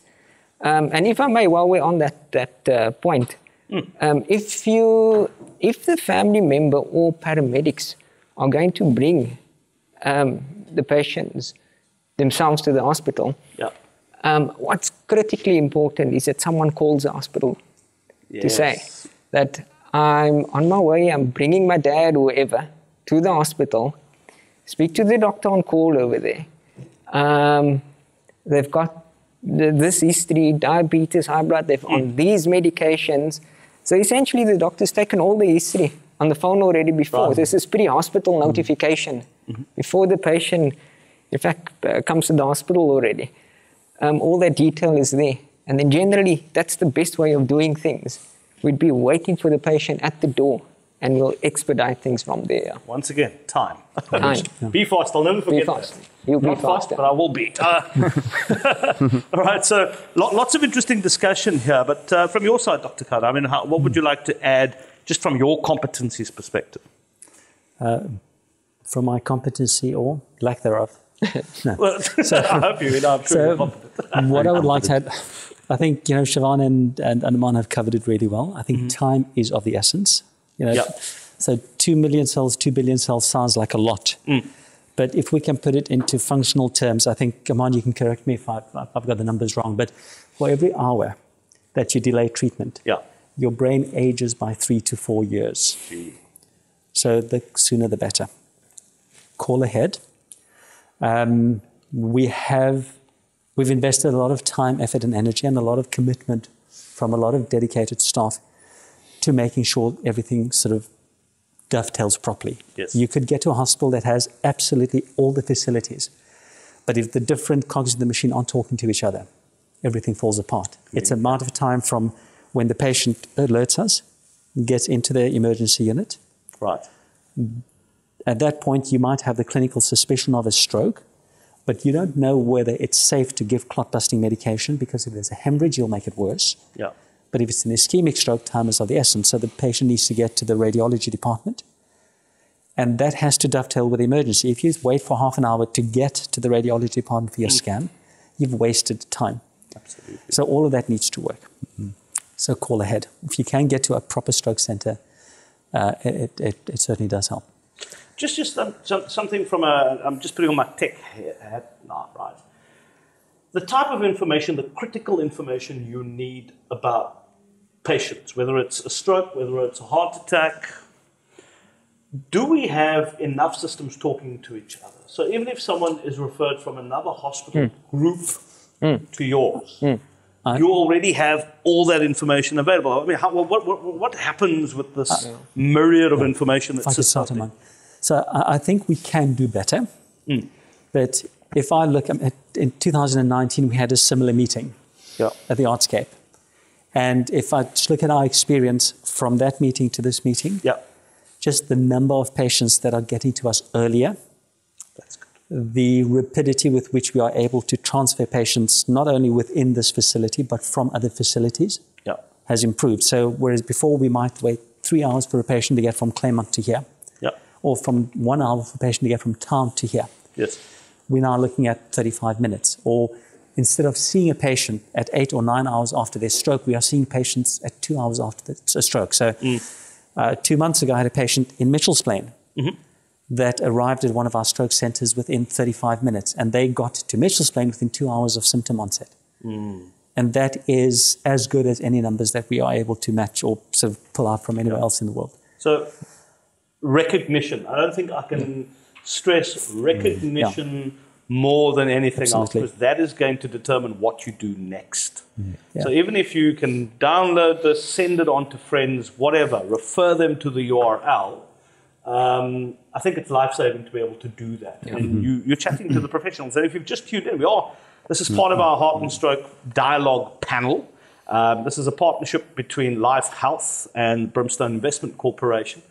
Um, and if I may, while we're on that, that uh, point, mm. um, if, you, if the family member or paramedics are going to bring Um, the patients themselves to the hospital, yeah. um, what's critically important is that someone calls the hospital yes. to say that I'm on my way, I'm bringing my dad or whoever to the hospital, speak to the doctor on call over there. Um, they've got the, this history, diabetes, high blood, they've mm. on these medications. So essentially the doctor's taken all the history on the phone already before. Right. This is pre-hospital mm. notification. Mm-hmm. Before the patient, in fact, uh, comes to the hospital already. Um, all that detail is there. And then generally, that's the best way of doing things. We'd be waiting for the patient at the door, and we'll expedite things from there. Once again, time. time. Be fast. I'll never forget that. You'll be fast. Not fast, but I will be. Uh, all right, so lo lots of interesting discussion here. But uh, from your side, Doctor Kader, I mean, how, what would you like to add, just from your competencies perspective? Uh, From my competency or lack thereof. No. Well, so, I hope you, you know, I'm sure so you're competent. What I would like to add, I think, you know, Chevaan and, and, and Aman have covered it really well. I think mm-hmm. time is of the essence. You know, yep. So two million cells, two billion cells sounds like a lot. Mm. But if we can put it into functional terms, I think, Aman, you can correct me if I've, I've got the numbers wrong, but for every hour that you delay treatment, yeah. your brain ages by three to four years. Gee. So the sooner the better. Call ahead. Um, we have, we've invested a lot of time, effort and energy and a lot of commitment from a lot of dedicated staff to making sure everything sort of dovetails properly. Yes. You could get to a hospital that has absolutely all the facilities, but if the different cogs of the machine aren't talking to each other, everything falls apart. Mm-hmm. It's a matter of time from when the patient alerts us, gets into their emergency unit. Right. At that point, you might have the clinical suspicion of a stroke, but you don't know whether it's safe to give clot-busting medication, because if there's a hemorrhage, you'll make it worse. Yeah. But if it's an ischemic stroke, time is of the essence, so the patient needs to get to the radiology department, and that has to dovetail with the emergency. If you wait for half an hour to get to the radiology department for your mm. scan, you've wasted time. Absolutely. So all of that needs to work. Mm-hmm. So call ahead. If you can get to a proper stroke center, uh, it, it, it certainly does help. Just, just um, so, something from a, I'm just putting on my tech hat. Nah, right. The type of information, the critical information you need about patients, whether it's a stroke, whether it's a heart attack. Do we have enough systems talking to each other? So even if someone is referred from another hospital mm. group mm. to yours, mm. I, you already have all that information available. I mean, how, what, what, what happens with this uh, myriad of yeah. information that's sitting? So I think we can do better, mm. but if I look, in two thousand nineteen, we had a similar meeting yeah. at the Artscape. And if I just look at our experience from that meeting to this meeting, yeah. just the number of patients that are getting to us earlier, that's good. The rapidity with which we are able to transfer patients, not only within this facility, but from other facilities, yeah. has improved. So whereas before we might wait three hours for a patient to get from Claremont to here, or from one hour for a patient to get from town to here. Yes. We're now looking at thirty-five minutes. Or instead of seeing a patient at eight or nine hours after their stroke, we are seeing patients at two hours after the stroke. So mm. uh, two months ago, I had a patient in Mitchell's Plain mm-hmm. that arrived at one of our stroke centers within thirty-five minutes, and they got to Mitchell's Plain within two hours of symptom onset. Mm. And that is as good as any numbers that we are able to match or sort of pull out from anywhere yeah. else in the world. So recognition. I don't think I can stress recognition mm. yeah. more than anything Absolutely. else, because that is going to determine what you do next. Mm. Yeah. So even if you can download this, send it on to friends, whatever, refer them to the U R L, um, I think it's life-saving to be able to do that. Yeah. And mm-hmm. you, you're chatting to the professionals. And if you've just tuned in, we are... This is part of our Heart and Stroke Dialogue panel. Um, this is a partnership between Life Health and Brimstone Investment Corporation.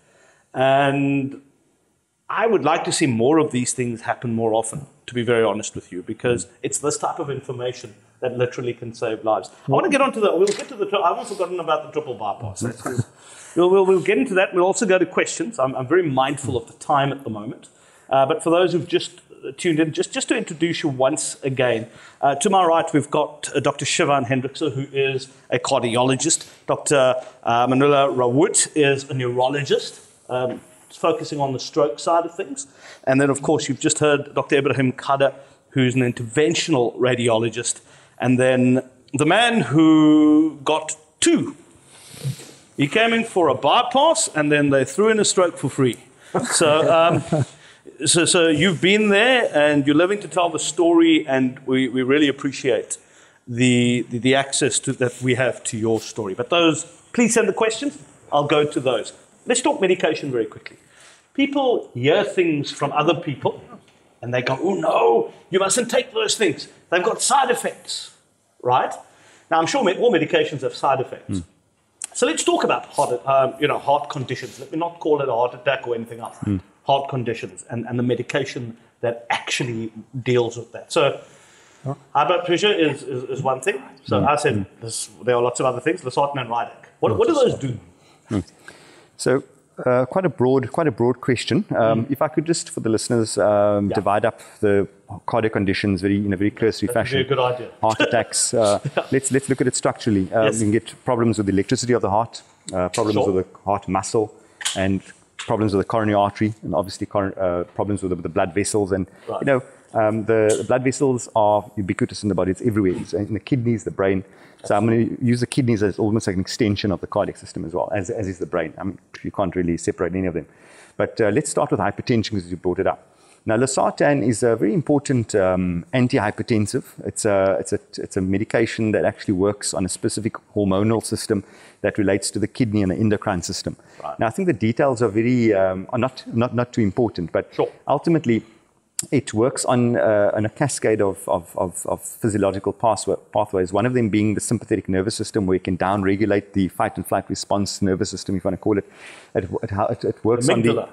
And I would like to see more of these things happen more often, to be very honest with you, because it's this type of information that literally can save lives. I want to get on to the... We'll get to the... I've also forgotten about the triple bypass. We'll, we'll, we'll get into that. We'll also go to questions. I'm, I'm very mindful of the time at the moment. Uh, but for those who've just... tuned in, just, just to introduce you once again. Uh, to my right, we've got uh, Doctor Chevaan Hendrickse, who is a cardiologist. Doctor uh, Amanullah Rawoot is a neurologist, um, focusing on the stroke side of things. And then, of course, you've just heard Doctor Ebrahim Kader, who's an interventional radiologist. And then the man who got two. He came in for a bypass, and then they threw in a stroke for free. So... Um, So, so you've been there and you're living to tell the story, and we, we really appreciate the, the, the access to, that we have to your story. But those, please send the questions. I'll go to those. Let's talk medication very quickly. People hear things from other people and they go, oh, no, you mustn't take those things. They've got side effects, right? Now, I'm sure all medications have side effects. Mm. So let's talk about heart, um, you know, heart conditions. Let me not call it a heart attack or anything else. Mm. Heart conditions and, and the medication that actually deals with that. So huh? high blood pressure is, is, is one thing. So mm. I said mm. this, there are lots of other things, Losartan and Rydaq. What, mm. what do those do? Mm. So uh, quite a broad quite a broad question. Um, mm. If I could just, for the listeners, um, yeah. divide up the cardiac conditions very in a very cursory That'd fashion. Be a good idea. Heart attacks. Uh, yeah. Let's let's look at it structurally. Um, yes. You can get problems with the electricity of the heart, uh, problems sure. with the heart muscle, and problems with the coronary artery, and obviously uh, problems with the, the blood vessels. And, right. you know, um, the, the blood vessels are ubiquitous in the body. It's everywhere. It's in the kidneys, the brain. So Absolutely. I'm going to use the kidneys as almost like an extension of the cardiac system as well, as, as is the brain. I mean, you can't really separate any of them. But uh, let's start with hypertension, because you brought it up. Now, Losartan is a very important um, antihypertensive. It's a, it's, a, it's a medication that actually works on a specific hormonal system that relates to the kidney and the endocrine system. Right. Now, I think the details are very um, are not, not, not too important, but sure. ultimately it works on, uh, on a cascade of, of, of, of physiological pathways, one of them being the sympathetic nervous system, where you can downregulate the fight and flight response nervous system, if you want to call it. It, it, it works the on the...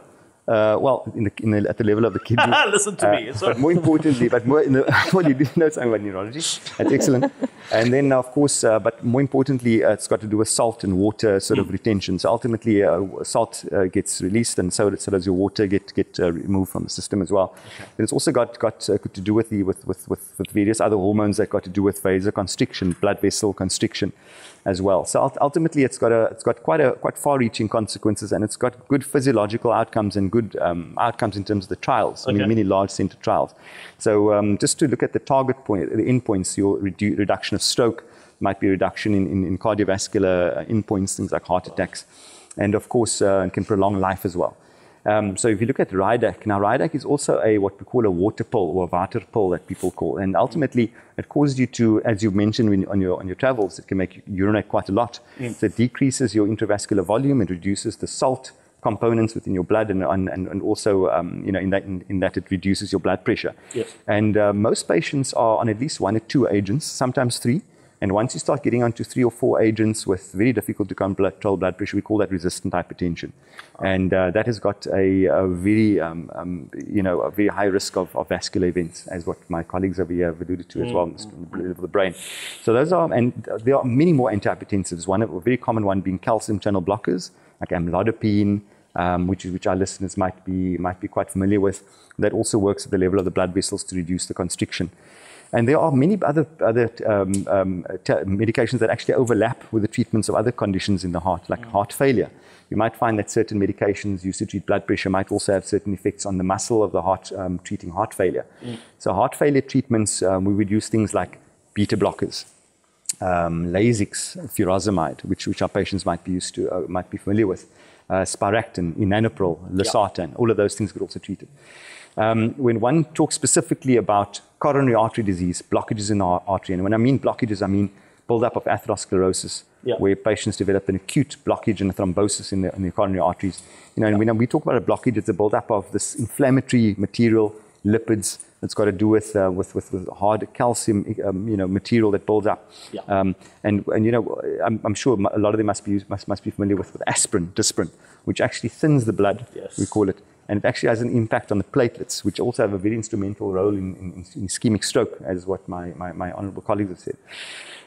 Uh, well, in the, in the, at the level of the kidney. Listen to uh, me. Sorry. But more importantly, but more in the, well, you do know something about neurology. That's excellent. And then, of course, uh, but more importantly, uh, it's got to do with salt and water sort of mm. retention. So ultimately, uh, salt uh, gets released, and so, so does your water get get uh, removed from the system as well. Okay. And it's also got got uh, to do with the with, with with with various other hormones that got to do with vasoconstriction, blood vessel constriction, as well. So ultimately, it's got a, it's got quite a quite far-reaching consequences, and it's got good physiological outcomes and good um, outcomes in terms of the trials. Okay. I mean, many large-center trials. So um, just to look at the target point, the endpoints, your redu reduction of stroke might be reduction in, in, in cardiovascular endpoints, things like heart attacks, and of course, uh, can prolong life as well. Um, so if you look at Rydaq, now Rydaq is also a what we call a water pill or a water pill that people call, and ultimately it causes you to, as you mentioned when, on your on your travels, it can make you urinate quite a lot. Mm. So it decreases your intravascular volume and reduces the salt components within your blood, and and, and also um, you know in that in, in that it reduces your blood pressure. Yes. And uh, most patients are on at least one or two agents, sometimes three. And once you start getting onto three or four agents with very difficult to control blood pressure, we call that resistant hypertension. Oh. And uh, that has got a, a very, um, um, you know, a very high risk of, of vascular events, as what my colleagues over here have alluded to as mm. well, mm. the brain. So those are, and there are many more antihypertensives. One, a very common one being calcium channel blockers, like amlodipine, um, which, which our listeners might be, might be quite familiar with, that also works at the level of the blood vessels to reduce the constriction. And there are many other, other um, um, medications that actually overlap with the treatments of other conditions in the heart, like mm. heart failure. You might find that certain medications used to treat blood pressure might also have certain effects on the muscle of the heart, um, treating heart failure. Mm. So heart failure treatments, um, we would use things like beta blockers, um, Lasix, furosemide, which, which our patients might be used to, uh, might be familiar with, uh, Spiractin, enanopril, Losartan, yeah. all of those things could also treat it. Um, when one talks specifically about coronary artery disease, blockages in the artery, and when I mean blockages, I mean buildup of atherosclerosis, yeah. where patients develop an acute blockage and a thrombosis in the, in the coronary arteries. You know, yeah. and when we talk about a blockage, it's a buildup of this inflammatory material, lipids, that's got to do with uh, with, with with hard calcium, um, you know, material that builds up. Yeah. Um, and and you know, I'm, I'm sure a lot of them must be must must be familiar with, with aspirin, Disprin, which actually thins the blood. Yes. We call it. And it actually has an impact on the platelets, which also have a very instrumental role in, in, in ischemic stroke, as what my, my, my honorable colleagues have said.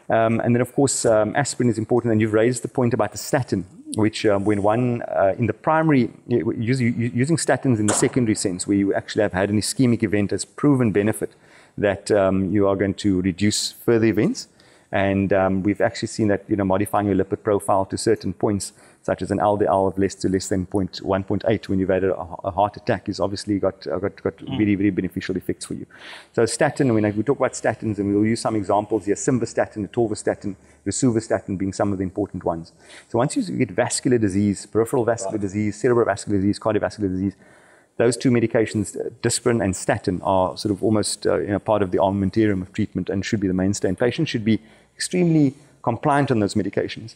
Um, and then, of course, um, aspirin is important. And you've raised the point about the statin, which um, when one, uh, in the primary, using, using statins in the secondary sense, where you actually have had an ischemic event as proven benefit that um, you are going to reduce further events. And um, we've actually seen that, you know, modifying your lipid profile to certain points, such as an L D L of less to less than one point eight when you've had a, a heart attack, is obviously got, got, got mm. very, very beneficial effects for you. So statin, when I, we talk about statins, and we'll use some examples here, simvastatin, atorvastatin, rosuvastatin being some of the important ones. So once you get vascular disease, peripheral vascular right. disease, cerebrovascular disease, cardiovascular disease, those two medications, Disprin and statin, are sort of almost uh, you know, part of the armamentarium of treatment and should be the mainstay. And patients should be extremely compliant on those medications.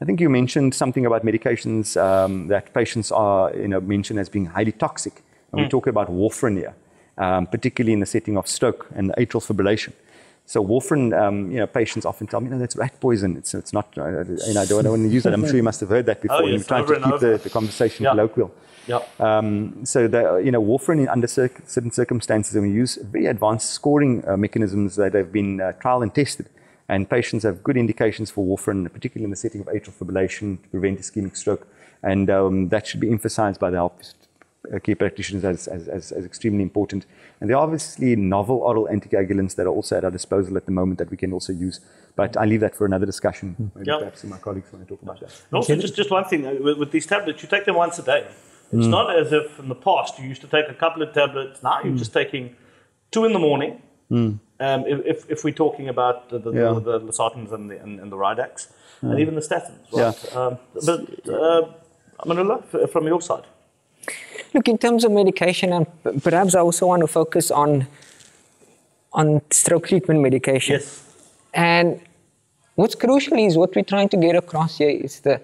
I think you mentioned something about medications um, that patients are, you know, mentioned as being highly toxic. And mm. we talk about warfarin here, um, particularly in the setting of stroke and atrial fibrillation. So warfarin, um, you know, patients often tell me, no, that's rat poison. It's, it's not, uh, you know, I don't, I don't want to use that. I'm sure you must have heard that before. Oh, yes, and trying to keep the, the conversation yeah. colloquial. Yeah. Um, so, the, you know, warfarin in under cir certain circumstances, and we use very advanced scoring uh, mechanisms that have been uh, trial and tested. And patients have good indications for warfarin, particularly in the setting of atrial fibrillation, to prevent ischemic stroke. And um, that should be emphasized by the health care practitioners as, as, as, as extremely important. And there are obviously novel oral anticoagulants that are also at our disposal at the moment that we can also use. But I leave that for another discussion. Mm. Maybe yeah. perhaps my colleagues want to talk about that. And also, just, just one thing, with, with these tablets, you take them once a day. It's mm. not as if in the past you used to take a couple of tablets. Now you're mm. just taking two in the morning. Mm. Um, if, if we're talking about the, the, yeah. the, the Losartans and the, and, and the Rydacs, mm. and even the statins, right? Yeah. Um, but, uh, Amanullah, from your side? Look, in terms of medication, and perhaps I also want to focus on, on stroke treatment medication. Yes. And what's crucial is what we're trying to get across here is the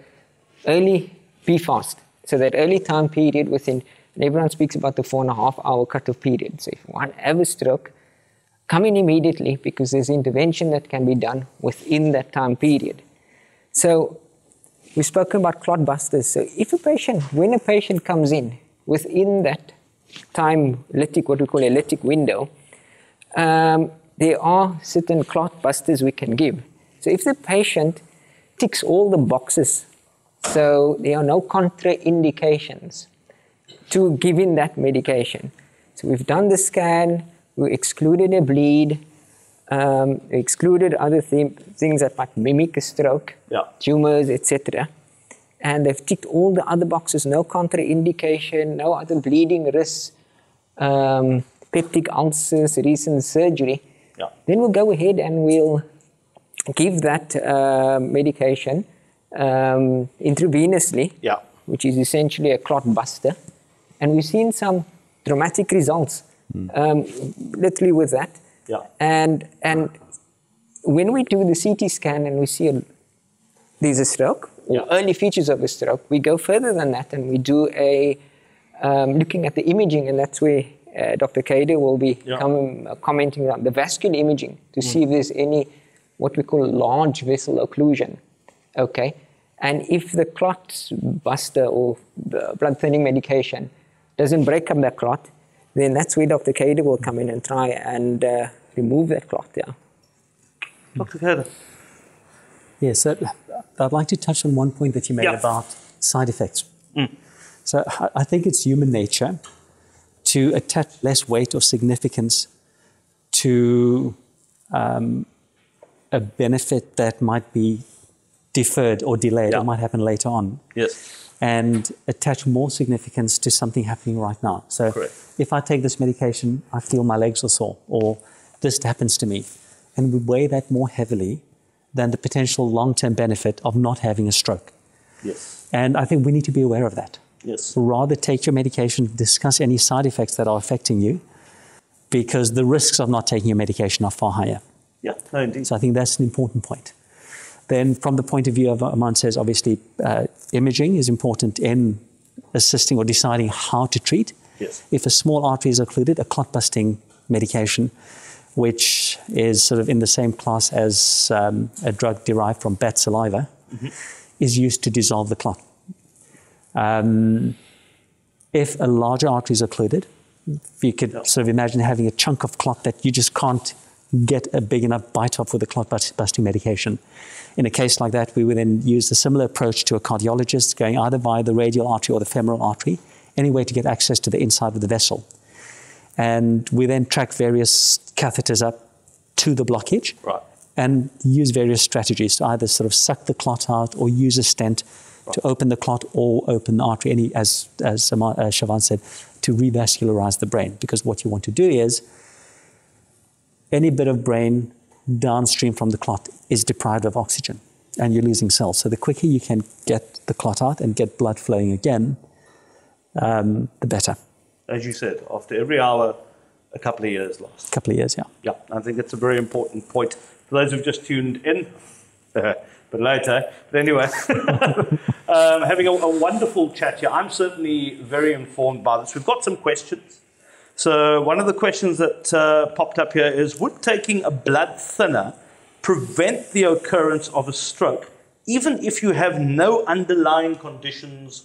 early B FAST. So that early time period within, and everyone speaks about the four and a half hour cutoff period. So if one has a stroke, come in immediately because there's intervention that can be done within that time period. So we've spoken about clot busters. So if a patient, when a patient comes in within that time, lytic, what we call a lytic window, um, there are certain clot busters we can give. So if the patient ticks all the boxes, so there are no contraindications to giving that medication. So we've done the scan, we excluded a bleed, um, we excluded other th things that might mimic a stroke, yeah. tumors, et cetera. And they've ticked all the other boxes, no contraindication, no other bleeding risks, um, peptic ulcers, recent surgery. Yeah. Then we'll go ahead and we'll give that uh, medication Um, intravenously, yeah. which is essentially a clot buster, and we've seen some dramatic results, mm. um, literally with that. Yeah. And and when we do the C T scan and we see a, there's a stroke or yeah. early features of a stroke, we go further than that and we do a um, looking at the imaging, and that's where uh, Doctor Kader will be yeah. com commenting on the vascular imaging to mm. see if there's any what we call large vessel occlusion. Okay, and if the clot buster or the blood thinning medication doesn't break up that clot, then that's where Doctor Kader will come in and try and uh, remove that clot. Yeah. Doctor Kader. Yes, I'd like to touch on one point that you made yeah. about side effects. Mm. So I think it's human nature to attach less weight or significance to um, a benefit that might be deferred or delayed, yeah. or might happen later on. Yes. And attach more significance to something happening right now. So correct. If I take this medication, I feel my legs are sore, or this happens to me. And we weigh that more heavily than the potential long-term benefit of not having a stroke. Yes. And I think we need to be aware of that. Yes. Rather take your medication, discuss any side effects that are affecting you, because the risks of not taking your medication are far higher. Yeah, no, indeed. So I think that's an important point. Then from the point of view of, Aman says, obviously, uh, imaging is important in assisting or deciding how to treat. Yes. If a small artery is occluded, a clot-busting medication, which is sort of in the same class as um, a drug derived from bat saliva, mm-hmm. is used to dissolve the clot. Um, if a larger artery is occluded, you could yeah. sort of imagine having a chunk of clot that you just can't get a big enough bite off with a clot-busting medication. In a case like that, we would then use a similar approach to a cardiologist, going either via the radial artery or the femoral artery, any way to get access to the inside of the vessel. And we then track various catheters up to the blockage, right. and use various strategies to either sort of suck the clot out or use a stent right. to open the clot or open the artery, any, as, as Chevaan said, to revascularize the brain. Because what you want to do is any bit of brain downstream from the clot is deprived of oxygen and you're losing cells. So the quicker you can get the clot out and get blood flowing again, um, the better. As you said, after every hour, a couple of years lost. A couple of years, yeah. Yeah, I think it's a very important point for those who've just tuned in, uh, but later. But anyway, um, having a, a wonderful chat here. I'm certainly very informed by this. We've got some questions. So one of the questions that uh, popped up here is, would taking a blood thinner prevent the occurrence of a stroke, even if you have no underlying conditions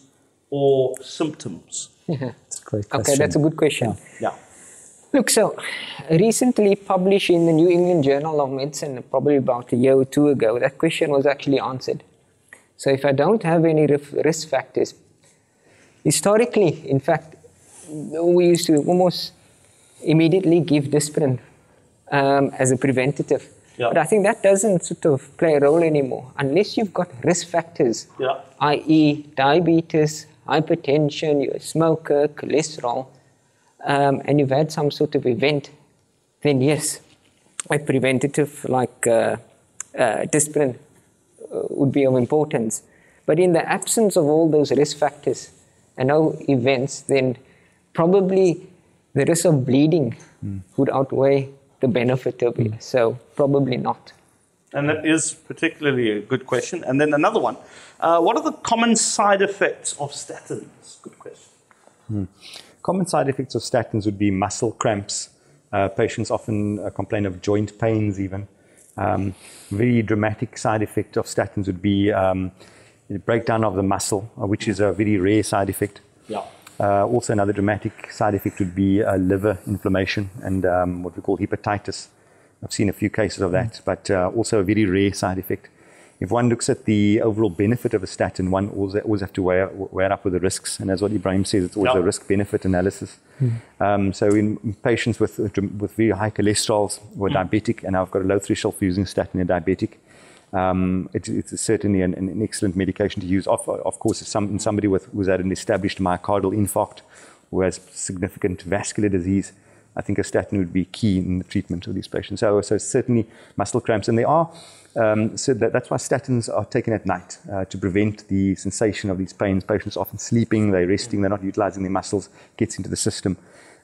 or symptoms? Yeah. That's a great question. Okay, that's a good question. Yeah. yeah. Look, so recently published in the New England Journal of Medicine, probably about a year or two ago, that question was actually answered. So if I don't have any risk factors, historically, in fact, we used to almost immediately give Disprin um, as a preventative. Yeah. But I think that doesn't sort of play a role anymore, unless you've got risk factors, yeah. that is diabetes, hypertension, you're a smoker, cholesterol, um, and you've had some sort of event, then yes, a preventative like uh, uh, Disprin would be of importance. But in the absence of all those risk factors and no events, then probably the risk of bleeding mm. would outweigh the benefit of it, mm. so probably not. And that is particularly a good question. And then another one, uh, what are the common side effects of statins? Good question. Hmm. Common side effects of statins would be muscle cramps. Uh, patients often uh, complain of joint pains even. Um, very dramatic side effect of statins would be um, the breakdown of the muscle, which is a very rare side effect. Yeah. Uh, also another dramatic side effect would be uh, liver inflammation and um, what we call hepatitis. I've seen a few cases of that, but uh, also a very rare side effect. If one looks at the overall benefit of a statin, one always, always have to weigh up with the risks. And as what Ebrahim says, it's always no. a risk-benefit analysis. Mm-hmm. um, so in patients with, with very high cholesterols who are mm-hmm. diabetic, and I've got a low threshold for using statin in diabetic, um, it, it's certainly an, an excellent medication to use. Of, of course, if some, in somebody with, who's had an established myocardial infarct, who has significant vascular disease, I think a statin would be key in the treatment of these patients. So, so certainly muscle cramps, and they are, um, so that, that's why statins are taken at night uh, to prevent the sensation of these pains. Patients are often sleeping, they're resting, they're not utilizing their muscles, gets into the system.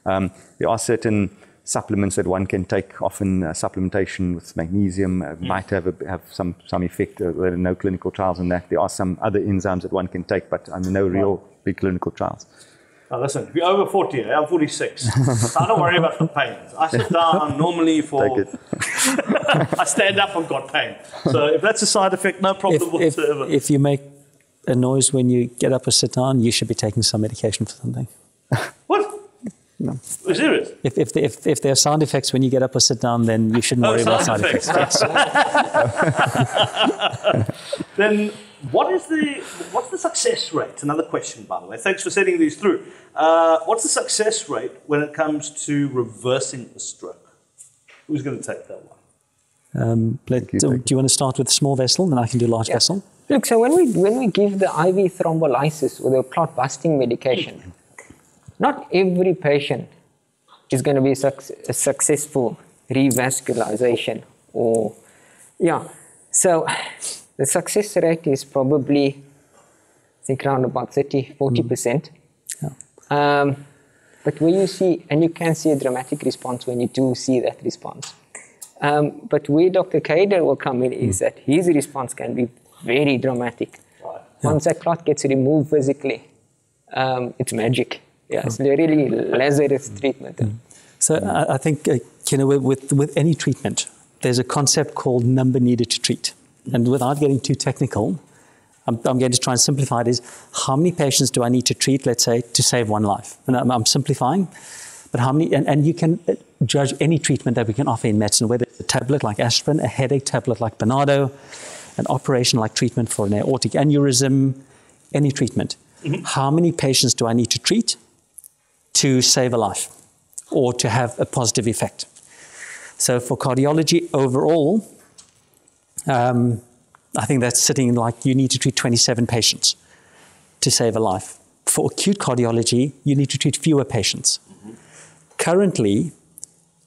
Um, there are certain supplements that one can take, often uh, supplementation with magnesium uh, might have, a, have some, some effect. Uh, there are no clinical trials on that. There are some other enzymes that one can take, but I mean, no real big clinical trials. Now listen, if you're over forty, I'm forty-six, so I don't worry about the pains. I sit down normally for... Take it. I stand up, I've got pain. So if that's a side effect, no problem if, whatsoever. If, if you make a noise when you get up or sit down, you should be taking some medication for something. What? No. Is it? If, if, if, if there are sound effects when you get up or sit down, then you shouldn't oh, worry sound about sound effects. effects. Then What is the, what's the success rate? Another question, by the way. Thanks for sending these through. Uh, what's the success rate when it comes to reversing a stroke? Who's going to take that one? Um, let, you, do, do you want to start with small vessel, and then I can do large yeah. vessel? Look, so when we, when we give the I V thrombolysis or the clot-busting medication, not every patient is going to be suc a successful revascularization or, yeah. So the success rate is probably, I think, around about thirty, forty percent. Mm. Yeah. Um, but when you see, and you can see a dramatic response when you do see that response. Um, but where Doctor Kader will come in is mm. that his response can be very dramatic. Right. Yeah. Once that clot gets removed physically, um, it's magic. Yeah, it's really Lazarus treatment. Mm. So I, I think, uh, you know, with, with any treatment, there's a concept called number needed to treat. And without getting too technical, I'm, I'm going to try and simplify it, is how many patients do I need to treat, let's say, to save one life? And I'm, I'm simplifying. But how many, and, and you can judge any treatment that we can offer in medicine, whether it's a tablet like aspirin, a headache tablet like Panado, an operation like treatment for an aortic aneurysm, any treatment. Mm-hmm. How many patients do I need to treat to save a life or to have a positive effect? So for cardiology overall, um, I think that's sitting like you need to treat twenty-seven patients to save a life. For acute cardiology, you need to treat fewer patients. Currently,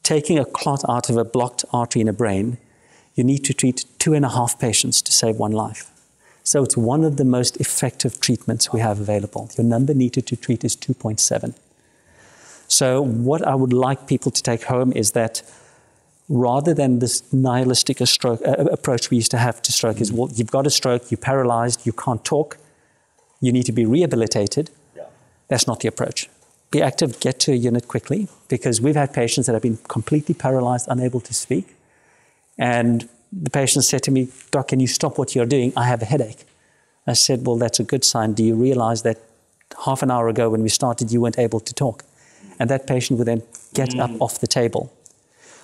taking a clot out of a blocked artery in a brain, you need to treat two and a half patients to save one life. So it's one of the most effective treatments we have available. Your number needed to treat is two point seven. So what I would like people to take home is that rather than this nihilistic stroke, uh, approach we used to have to stroke, mm-hmm. is, well, you've got a stroke, you're paralyzed, you can't talk, you need to be rehabilitated. Yeah. That's not the approach. Be active, get to a unit quickly, because we've had patients that have been completely paralyzed, unable to speak. And the patient said to me, "Doc, can you stop what you're doing? I have a headache." I said, "Well, that's a good sign. Do you realize that half an hour ago when we started, you weren't able to talk?" And that patient would then get mm. up off the table.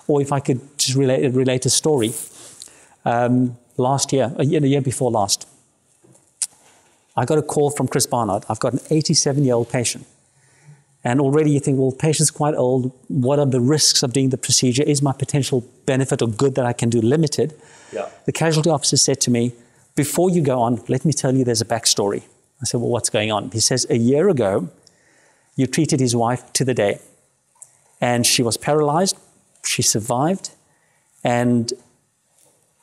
Or if I could just relate, relate a story. Um, last year, a year, a year before last, I got a call from Chris Barnard. I've got an eighty-seven-year-old patient. And already you think, well, the patient's quite old. What are the risks of doing the procedure? Is my potential benefit or good that I can do limited? Yeah. The casualty officer said to me, "Before you go on, let me tell you there's a backstory." I said, "Well, what's going on?" He says, "A year ago, you treated his wife to the day. And she was paralyzed. She survived. And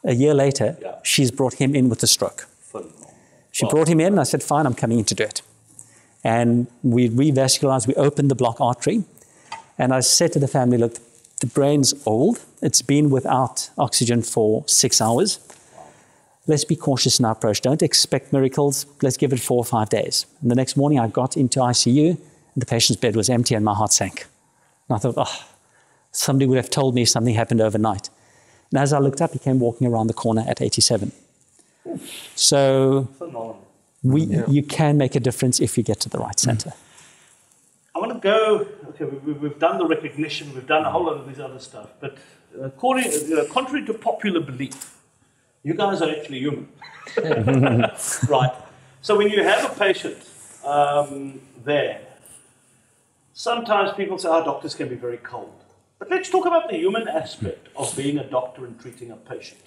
a year later, yeah. she's brought him in with a stroke." Phenomenal. She well, brought him in. And I said, "Fine, I'm coming in to do it." And we revascularized, we opened the block artery. And I said to the family, "Look, the brain's old. It's been without oxygen for six hours. Let's be cautious in our approach. Don't expect miracles. Let's give it four or five days." And the next morning I got into I C U, and the patient's bed was empty and my heart sank. And I thought, oh, somebody would have told me something happened overnight. And as I looked up, he came walking around the corner at eighty-seven. So... phenomenal. We, yeah. You can make a difference if you get to the right center. I want to go, okay, we, we've done the recognition, we've done a whole lot of this other stuff, but according, you know, contrary to popular belief, you guys are actually human. Right. So when you have a patient um, there, sometimes people say, "Oh, doctors can be very cold." But let's talk about the human aspect of being a doctor and treating a patient.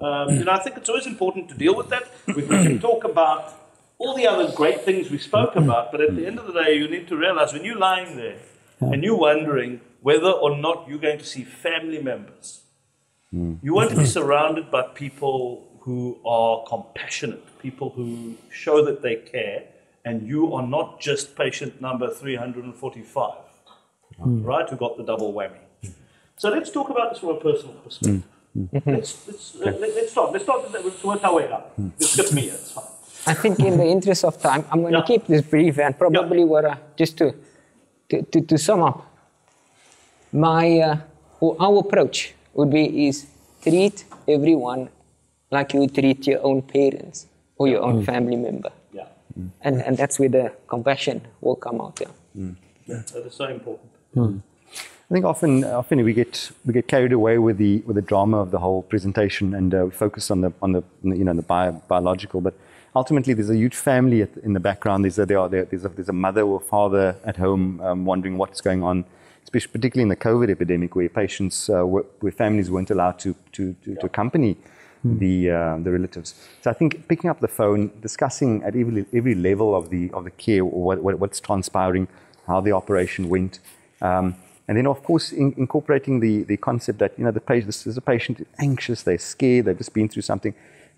Um, and I think it's always important to deal with that. We can talk about all the other great things we spoke about, but at the end of the day, you need to realize when you're lying there and you're wondering whether or not you're going to see family members, you want to be surrounded by people who are compassionate, people who show that they care, and you are not just patient number three hundred forty-five, right, who got the double whammy. So let's talk about this from a personal perspective. Let's, let's, uh, let, let's start. Let's start. Let's work our way up. Just skip me. It's fine. I think in the interest of time, I'm going yeah. to keep this brief and probably yeah. what I, just to, to, to, to sum up, my, uh, or our approach would be is treat everyone like you would treat your own parents or your own mm. family member. Yeah. Mm. And, and that's where the compassion will come out. Yeah. Mm. Yeah. That is so important. Mm. I think often, often we get we get carried away with the with the drama of the whole presentation, and uh, we focus on the on the you know the bio, biological. But ultimately, there's a huge family at, in the background. There's a, there are, there's, a, there's a mother or father at home um, wondering what's going on, especially particularly in the COVID epidemic, where patients, uh, were, where families weren't allowed to, to, to, yeah. to accompany mm. the, uh, the relatives. So I think picking up the phone, discussing at every, every level of the, of the care, or what, what, what's transpiring, how the operation went. Um, And then, of course, in, incorporating the, the concept that, you know, the patient, this is a patient anxious, they're scared, they've just been through something.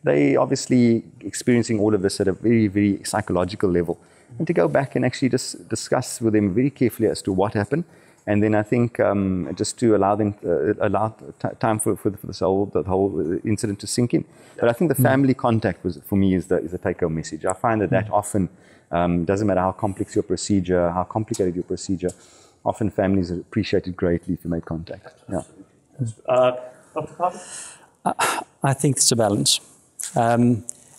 They're obviously experiencing all of this at a very, very psychological level. And to go back and actually just discuss with them very carefully as to what happened. And then I think um, just to allow them, uh, allow t time for, for this whole, that whole incident to sink in. But I think the family mm-hmm. contact was, for me, is the, is the take-home message. I find that mm-hmm. that often um, doesn't matter how complex your procedure, how complicated your procedure, often families are appreciated greatly if you make contact. Yeah. Uh, Doctor Carter? I, I think it's a balance. Um,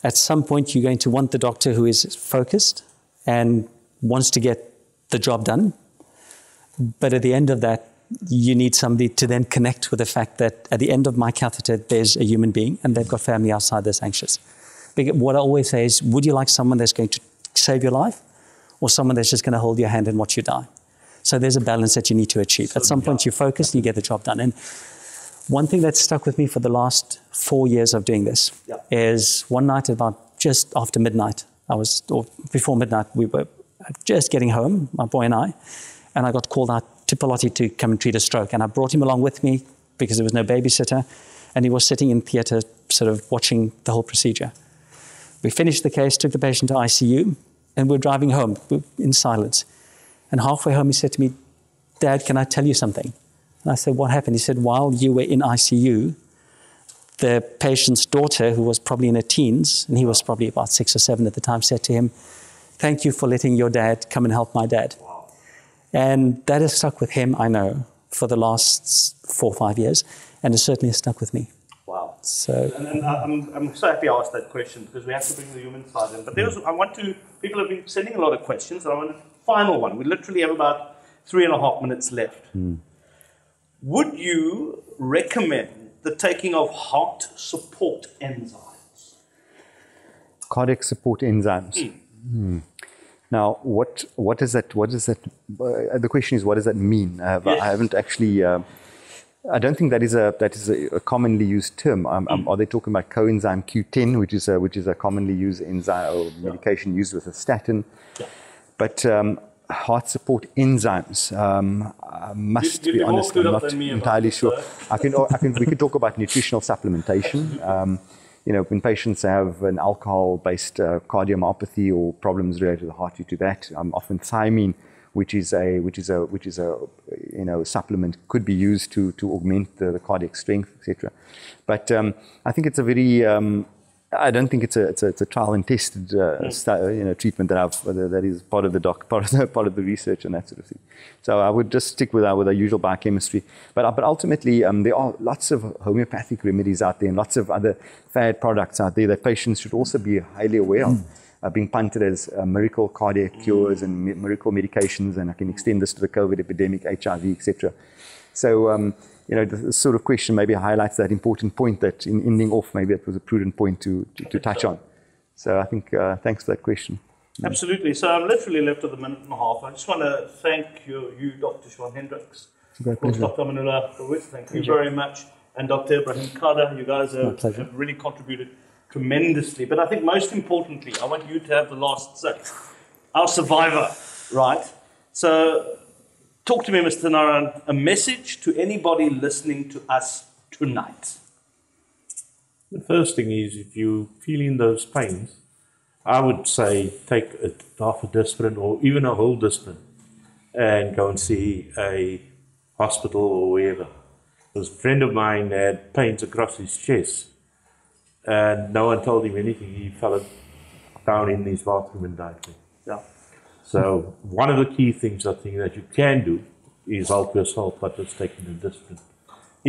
at some point, you're going to want the doctor who is focused and wants to get the job done. But at the end of that, you need somebody to then connect with the fact that at the end of my catheter, there's a human being and they've got family outside that's anxious. Because what I always say is, would you like someone that's going to save your life or someone that's just going to hold your hand and watch you die? So there's a balance that you need to achieve. At some point, you focus and you get the job done. And one thing that's stuck with me for the last four years of doing this yeah. is one night about just after midnight, I was, or before midnight, we were just getting home, my boy and I, and I got called out to Pallotti to come and treat a stroke. And I brought him along with me because there was no babysitter, and he was sitting in theatre sort of watching the whole procedure. We finished the case, took the patient to I C U, and we're driving home in silence. And halfway home, he said to me, "Dad, can I tell you something?" And I said, "What happened?" He said, "While you were in I C U, the patient's daughter, who was probably in her teens, and he was probably about six or seven at the time, said to him, 'Thank you for letting your dad come and help my dad.'" Wow. And that has stuck with him, I know, for the last four or five years, and it certainly has stuck with me. Wow. So, and then I'm, I'm so happy I asked that question, because we have to bring the human side in. But there was, I want to, people have been sending a lot of questions, and I want to final one. We literally have about three and a half minutes left. Mm. Would you recommend the taking of heart support enzymes? Cardiac support enzymes. Mm. Mm. Now, what what is that? What is that? Uh, the question is, what does that mean? I, have, yes. I haven't actually. Uh, I don't think that is a that is a, a commonly used term. Um, mm. um, are they talking about coenzyme Q ten, which is a, which is a commonly used enzyme or medication yeah. used with a statin? Yeah. But um, heart support enzymes, um, I must you, you be honest, I'm not entirely sure. I can, I can, we can talk about nutritional supplementation. Um, you know, when patients have an alcohol-based uh, cardiomyopathy or problems related to the heart due to that, um, often thymine, which is a, which is a, which is a, you know, supplement could be used to to augment the, the cardiac strength, et cetera. But um, I think it's a very um, I don't think it's a it's a, it's a trial and tested uh, mm. you know treatment that I've that is part of the doc part of the, part of the research and that sort of thing. So I would just stick with our with our usual biochemistry. But but ultimately um, there are lots of homeopathic remedies out there and lots of other fad products out there that patients should also be highly aware of, mm. uh, being punted as uh, miracle cardiac mm. cures and mi miracle medications. And I can extend this to the COVID epidemic, H I V, et cetera. So. Um, You know, this sort of question maybe highlights that important point that in ending off, maybe it was a prudent point to, to, to touch so. on. So I think, uh, thanks for that question. Absolutely. So I'm literally left with a minute and a half. I just want to thank you, you Doctor Chevaan Hendrickse. Of course, Doctor Amanullah Rawoot, thank pleasure. you very much. And Doctor Ebrahim Kader, you guys have, have really contributed tremendously. But I think most importantly, I want you to have the last say. Our survivor, right? So... talk to me, Mister Naran, a message to anybody listening to us tonight. The first thing is, if you're feeling those pains, I would say take a half a Disprin or even a whole Disprin and go and see a hospital or wherever. Because a friend of mine had pains across his chest and no one told him anything. He fell down in his bathroom and died. Yeah. So one of the key things I think that you can do is help yourself by just taking a Disprin.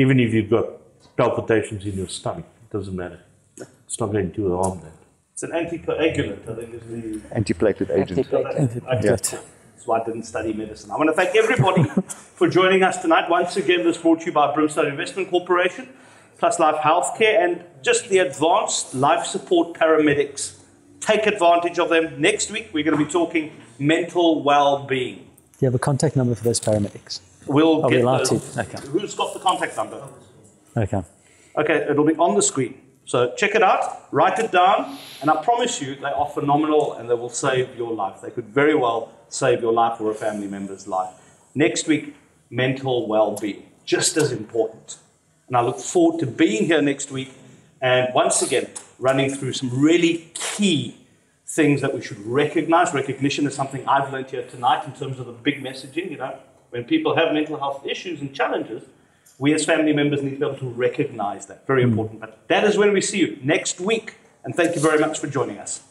Even if you've got palpitations in your stomach, it doesn't matter. It's not going to do harm that. It's an anticoagulant, I think, is the antiplatelet agent. Antiplatelet. Antiplatelet. Yeah. That's why I didn't study medicine. I want to thank everybody for joining us tonight. Once again, this is brought to you by Brimstone Investment Corporation, Plus Life Healthcare, and just the advanced life support paramedics Take advantage of them. Next week, we're going to be talking mental well-being. Do you have a contact number for those paramedics? We'll oh, get those. Okay. Who's got the contact number? Okay. Okay, it'll be on the screen. So check it out, write it down, and I promise you they are phenomenal and they will save your life. They could very well save your life or a family member's life. Next week, mental well-being, just as important. And I look forward to being here next week and once again running through some really key things that we should recognize. Recognition is something I've learned here tonight in terms of the big messaging. You know, when people have mental health issues and challenges, we as family members need to be able to recognize that. Very important. But that is when we see you next week. And thank you very much for joining us.